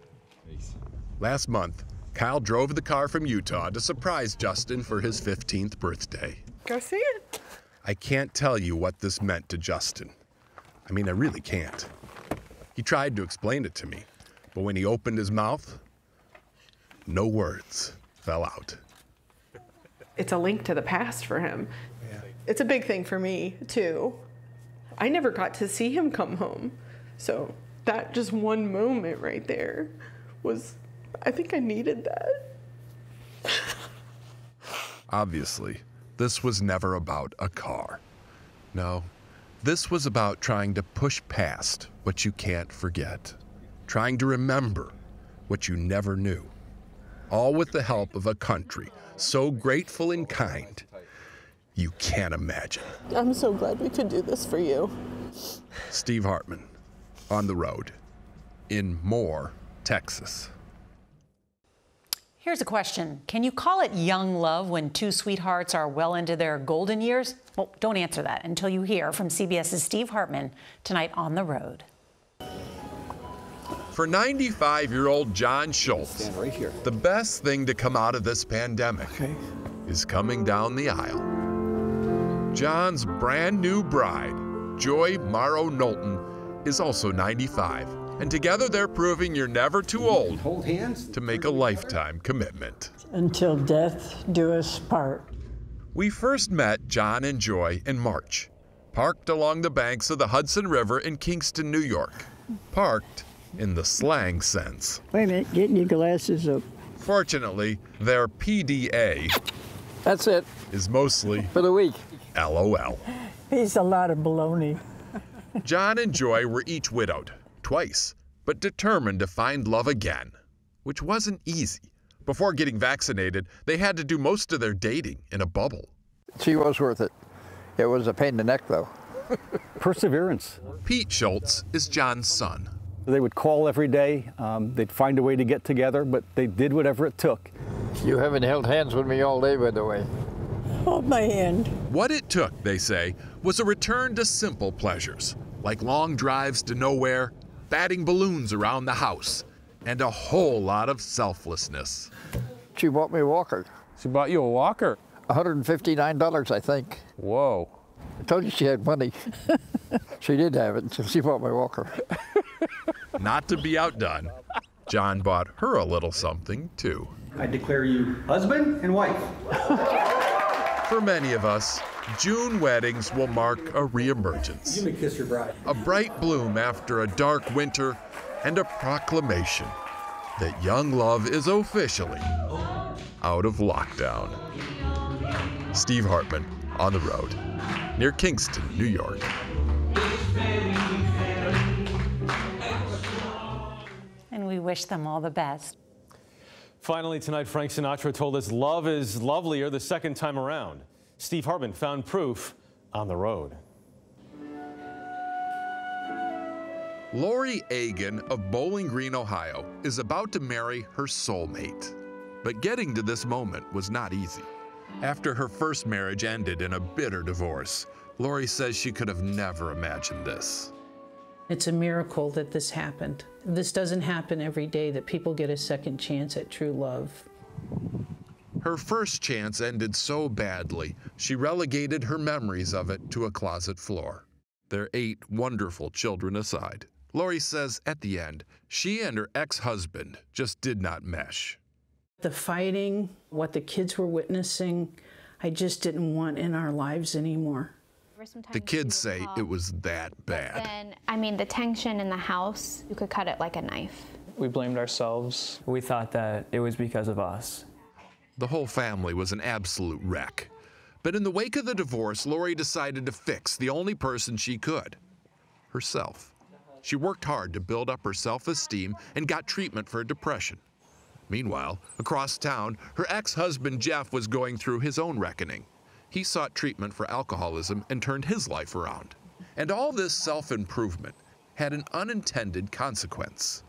Last month, Kyle drove the car from Utah to surprise Justin for his 15th birthday. Go see it. I can't tell you what this meant to Justin. I mean, I really can't. He tried to explain it to me, but when he opened his mouth, no words fell out. It's a link to the past for him. Yeah. It's a big thing for me, too. I never got to see him come home, so that just one moment right there was, I think I needed that. Obviously, this was never about a car. No, this was about trying to push past what you can't forget, trying to remember what you never knew, all with the help of a country so grateful and kind you can't imagine. I'm so glad we could do this for you. Steve Hartman, on the road, in Moore, Texas. Here's a question. Can you call it young love when two sweethearts are well into their golden years? Well, don't answer that until you hear from CBS's Steve Hartman tonight on the road. For 95-year-old John Schultz, the best thing to come out of this pandemic is coming down the aisle. John's brand new bride, Joy Morrow-Nolton, is also 95. And together they're proving you're never too old to make a lifetime commitment. Until death do us part. We first met John and Joy in March, parked along the banks of the Hudson River in Kingston, New York. Parked in the slang sense. Wait a minute, getting your glasses up. Fortunately, their PDA. That's it. Is mostly. For the week. LOL. He's a lot of baloney. John and Joy were each widowed. Twice, but determined to find love again, which wasn't easy. Before getting vaccinated, they had to do most of their dating in a bubble. She was worth it. It was a pain in the neck, though. Perseverance. Pete Schultz is John's son. They would call every day. They'd find a way to get together, but they did whatever it took. You haven't held hands with me all day, by the way. Hold my hand. What it took, they say, was a return to simple pleasures, like long drives to nowhere, batting balloons around the house, and a whole lot of selflessness. She bought me a walker. She bought you a walker? $159, I think. Whoa. I told you she had money. She did have it, so she bought my walker. Not to be outdone, John bought her a little something, too. I declare you husband and wife. For many of us, June weddings will mark a reemergence. You may kiss your bride. A bright bloom after a dark winter and a proclamation that young love is officially out of lockdown. Steve Hartman, on the road, near Kingston, New York. And we wish them all the best. Finally tonight, Frank Sinatra told us love is lovelier the second time around. Steve Hartman found proof on the road. Lori Agin of Bowling Green, Ohio, is about to marry her soulmate. But getting to this moment was not easy. After her first marriage ended in a bitter divorce, Lori says she could have never imagined this. It's a miracle that this happened. This doesn't happen every day, that people get a second chance at true love. Her first chance ended so badly, she relegated her memories of it to a closet floor. Their 8 wonderful children aside, Lori says at the end, she and her ex-husband just did not mesh. The fighting, what the kids were witnessing, I just didn't want in our lives anymore. The kids say it was that bad. Then, I mean, the tension in the house, you could cut it like a knife. We blamed ourselves. We thought that it was because of us. The whole family was an absolute wreck. But in the wake of the divorce, Lori decided to fix the only person she could, herself. She worked hard to build up her self-esteem and got treatment for depression. Meanwhile, across town, her ex-husband Jeff was going through his own reckoning. He sought treatment for alcoholism and turned his life around. And all this self-improvement had an unintended consequence.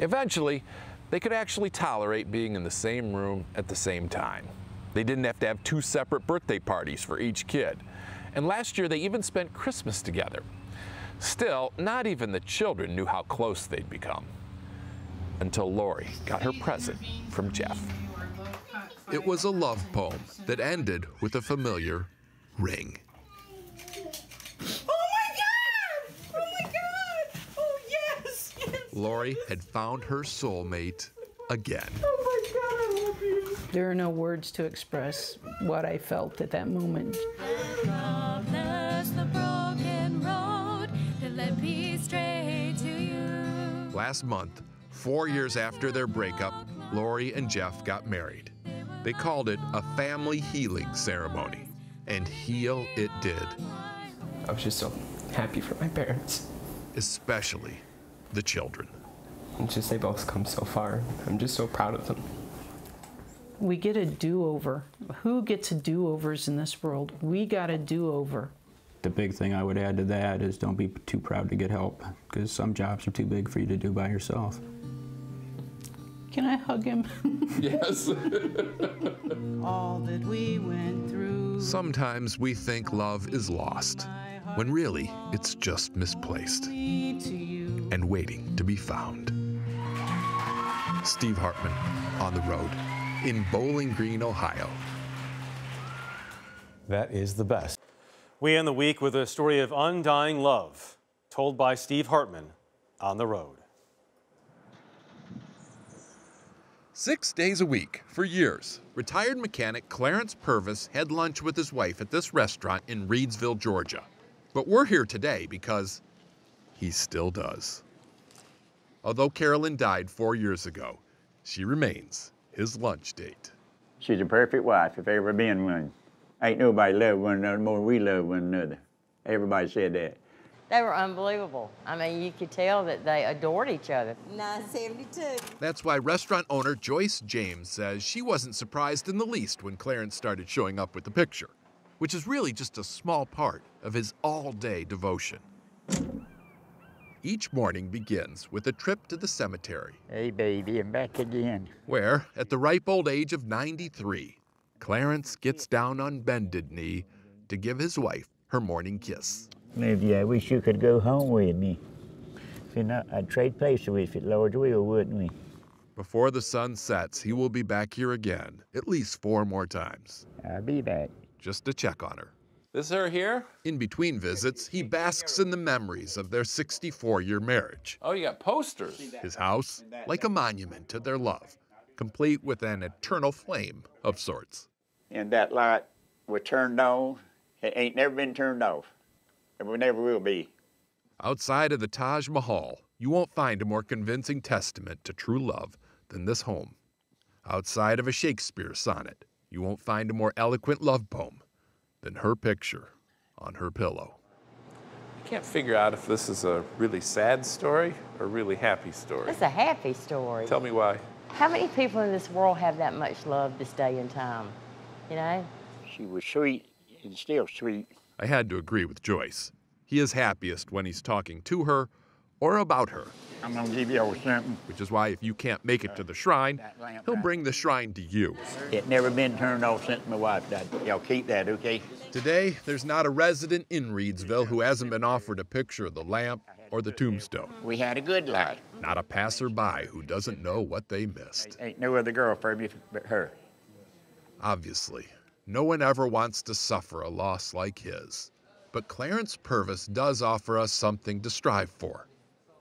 Eventually, they could actually tolerate being in the same room at the same time. They didn't have to have two separate birthday parties for each kid. And last year, they even spent Christmas together. Still, not even the children knew how close they'd become. Until Lori got her present from Jeff. It was a love poem that ended with a familiar ring. Lori had found her soulmate again. Oh my God, I love you. There are no words to express what I felt at that moment. God bless the broken road that led me straight to you. Last month, 4 years after their breakup, Lori and Jeff got married. They called it a family healing ceremony, and heal it did. I was just so happy for my parents. Especially the children. It's just they both come so far. I'm just so proud of them. We get a do-over. Who gets a do-overs in this world? We got a do-over. The big thing I would add to that is don't be too proud to get help, because some jobs are too big for you to do by yourself. Can I hug him? Yes. All that we went through. Sometimes we think love is lost, when really it's just misplaced and waiting to be found. Steve Hartman, on the road in Bowling Green, Ohio. That is the best. We end the week with a story of undying love told by Steve Hartman on the road. 6 days a week for years, retired mechanic Clarence Purvis had lunch with his wife at this restaurant in Reidsville, Georgia. But we're here today because he still does. Although Carolyn died 4 years ago, she remains his lunch date. She's a perfect wife, if ever been one. Ain't nobody loved one another more than we love one another. Everybody said that. They were unbelievable. I mean, you could tell that they adored each other. 972. That's why restaurant owner Joyce James says she wasn't surprised in the least when Clarence started showing up with the picture, which is really just a small part of his all-day devotion. Each morning begins with a trip to the cemetery. Hey, baby, I'm back again. Where, at the ripe old age of 93, Clarence gets down on bended knee to give his wife her morning kiss. Maybe I wish you could go home with me. If you're not, I'd trade places with you, Lord will, wouldn't we? Before the sun sets, he will be back here again, at least 4 more times. I'll be back. Just to check on her. This her here? In between visits, he basks in the memories of their 64-year marriage. Oh, you got posters. His house, like a monument to their love, complete with an eternal flame of sorts. And that light was turned on. It ain't never been turned off. And we never will be. Outside of the Taj Mahal, you won't find a more convincing testament to true love than this home. Outside of a Shakespeare sonnet, you won't find a more eloquent love poem than her picture on her pillow. I can't figure out if this is a really sad story or a really happy story. It's a happy story. Tell me why. How many people in this world have that much love this day and time, you know? She was sweet and still sweet. I had to agree with Joyce. He is happiest when he's talking to her or about her. I'm gonna give you something. Which is why if you can't make it to the shrine, he'll bring the shrine to you. It never been turned off since my wife died. Y'all keep that, okay? Today, there's not a resident in Reidsville who hasn't been offered a picture of the lamp or the tombstone. We had a good life. Not a passerby who doesn't know what they missed. Ain't no other girl for me but her. Obviously, no one ever wants to suffer a loss like his. But Clarence Purvis does offer us something to strive for.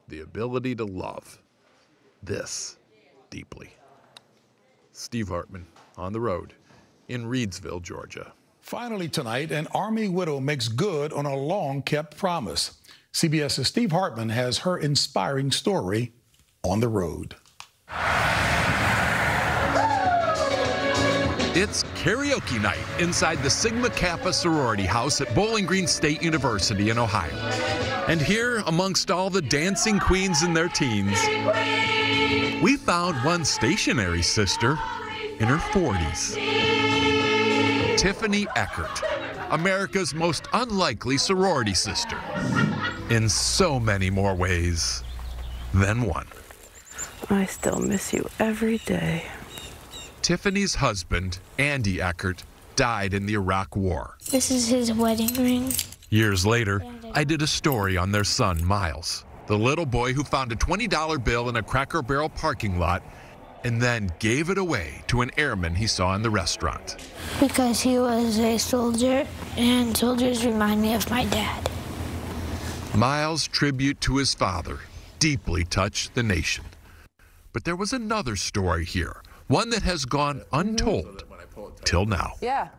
The ability to love this deeply. Steve Hartman, on the road in Reidsville, Georgia. Finally tonight, an Army widow makes good on a long-kept promise. CBS's Steve Hartman has her inspiring story on the road. It's karaoke night inside the Sigma Kappa sorority house at Bowling Green State University in Ohio. And here, amongst all the dancing queens and their teens, we found one stationary sister in her 40s. Tiffany Eckert, America's most unlikely sorority sister, in so many more ways than one. I still miss you every day. Tiffany's husband, Andy Eckert, died in the Iraq War. This is his wedding ring. Years later, I did a story on their son, Miles, the little boy who found a $20 bill in a Cracker Barrel parking lot and then gave it away to an airman he saw in the restaurant. Because he was a soldier, and soldiers remind me of my dad. Miles' tribute to his father deeply touched the nation. But there was another story here, one that has gone untold till now. Yeah.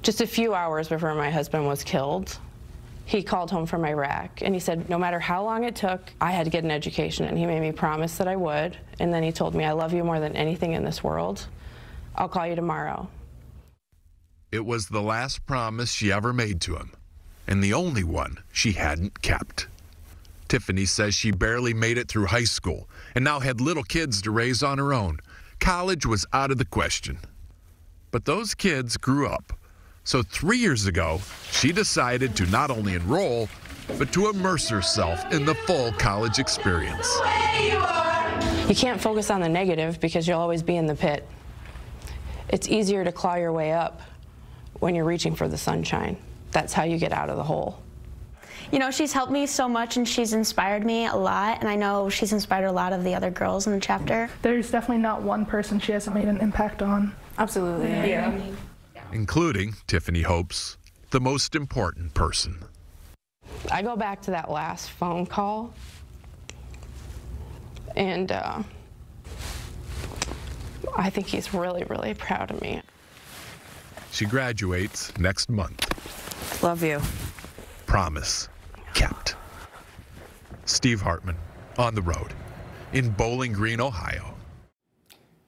Just a few hours before my husband was killed, he called home from Iraq, and he said, no matter how long it took, I had to get an education, and he made me promise that I would, and then he told me, I love you more than anything in this world. I'll call you tomorrow. It was the last promise she ever made to him, and the only one she hadn't kept. Tiffany says she barely made it through high school and now had little kids to raise on her own. College was out of the question. But those kids grew up. So 3 years ago, she decided to not only enroll, but to immerse herself in the full college experience. You can't focus on the negative because you'll always be in the pit. It's easier to claw your way up when you're reaching for the sunshine. That's how you get out of the hole. You know, she's helped me so much, and she's inspired me a lot, and I know she's inspired a lot of the other girls in the chapter. There's definitely not one person she hasn't made an impact on. Absolutely. Yeah. Including, Tiffany hopes, the most important person. I go back to that last phone call, and I think he's really, really proud of me. She graduates next month. Love you. Promise kept. Steve Hartman, on the road, in Bowling Green, Ohio.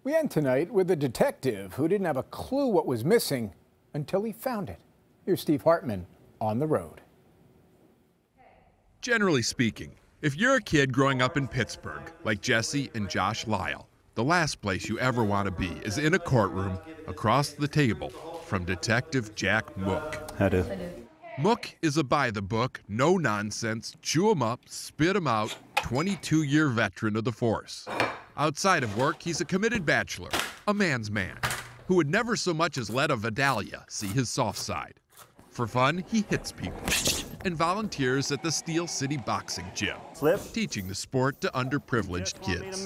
We end tonight with a detective who didn't have a clue what was missing until he found it. Here's Steve Hartman, on the road. Generally speaking, if you're a kid growing up in Pittsburgh, like Jesse and Josh Lyle, the last place you ever want to be is in a courtroom across the table from Detective Jack Mook. I do. Mook is a by-the-book, no-nonsense, chew-em-up, spit-em-out, 22-year veteran of the force. Outside of work, he's a committed bachelor, a man's man, who would never so much as let a Vidalia see his soft side. For fun, he hits people and volunteers at the Steel City Boxing Gym, teaching the sport to underprivileged kids.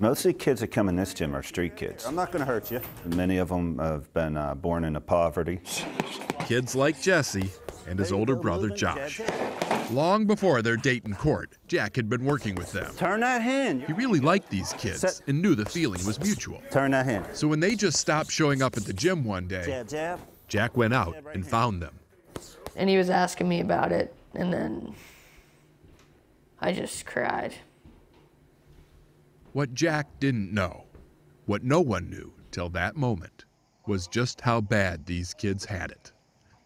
Most of the kids that come in this gym are street kids. I'm not going to hurt you. Many of them have been born into poverty. Kids like Jesse and his older brother Josh. Long before their date in court, Jack had been working with them. Turn that hand. He really liked these kids and knew the feeling was mutual. Turn that hand. So when they just stopped showing up at the gym one day, Jack went out and found them. And he was asking me about it, and then I just cried. What Jack didn't know, what no one knew till that moment, was just how bad these kids had it.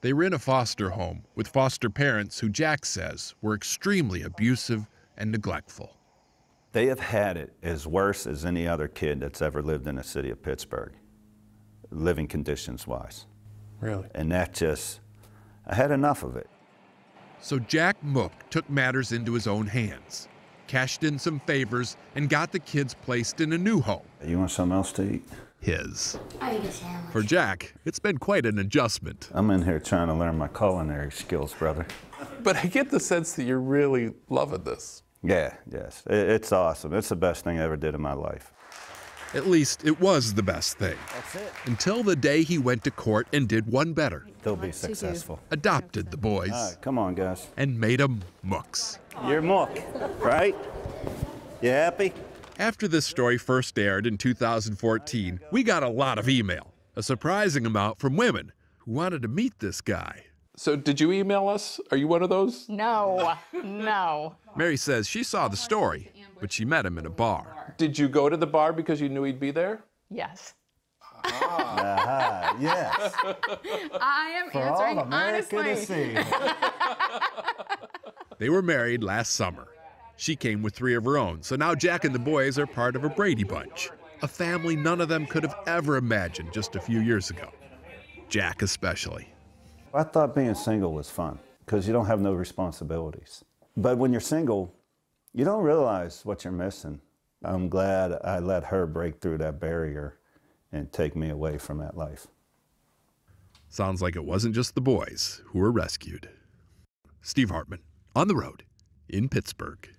They were in a foster home with foster parents who Jack says were extremely abusive and neglectful. They have had it as worse as any other kid that's ever lived in the city of Pittsburgh, living conditions-wise. Really? And that just, I had enough of it. So Jack Mook took matters into his own hands, cashed in some favors, and got the kids placed in a new home. You want something else to eat? His. For Jack, it's been quite an adjustment. I'm in here trying to learn my culinary skills, brother. But I get the sense that you're really loving this. Yeah, yes. It's awesome. It's the best thing I ever did in my life. At least it was the best thing. That's it. Until the day he went to court and did one better. They'll be successful. Adopted the boys. All right, come on, guys. And made them Mooks. You're Mook, right? You happy? After this story first aired in 2014, we got a lot of email, a surprising amount from women who wanted to meet this guy. So did you email us? Are you one of those? No, no. Mary says she saw the story, but she met him in a bar. Did you go to the bar because you knew he'd be there? Yes. Ah, yes. I am for answering all America honestly. To see. They were married last summer. She came with three of her own, so now Jack and the boys are part of a Brady Bunch, a family none of them could have ever imagined just a few years ago. Jack especially. I thought being single was fun because you don't have no responsibilities. But when you're single, you don't realize what you're missing. I'm glad I let her break through that barrier and take me away from that life. Sounds like it wasn't just the boys who were rescued. Steve Hartman, on the road in Pittsburgh.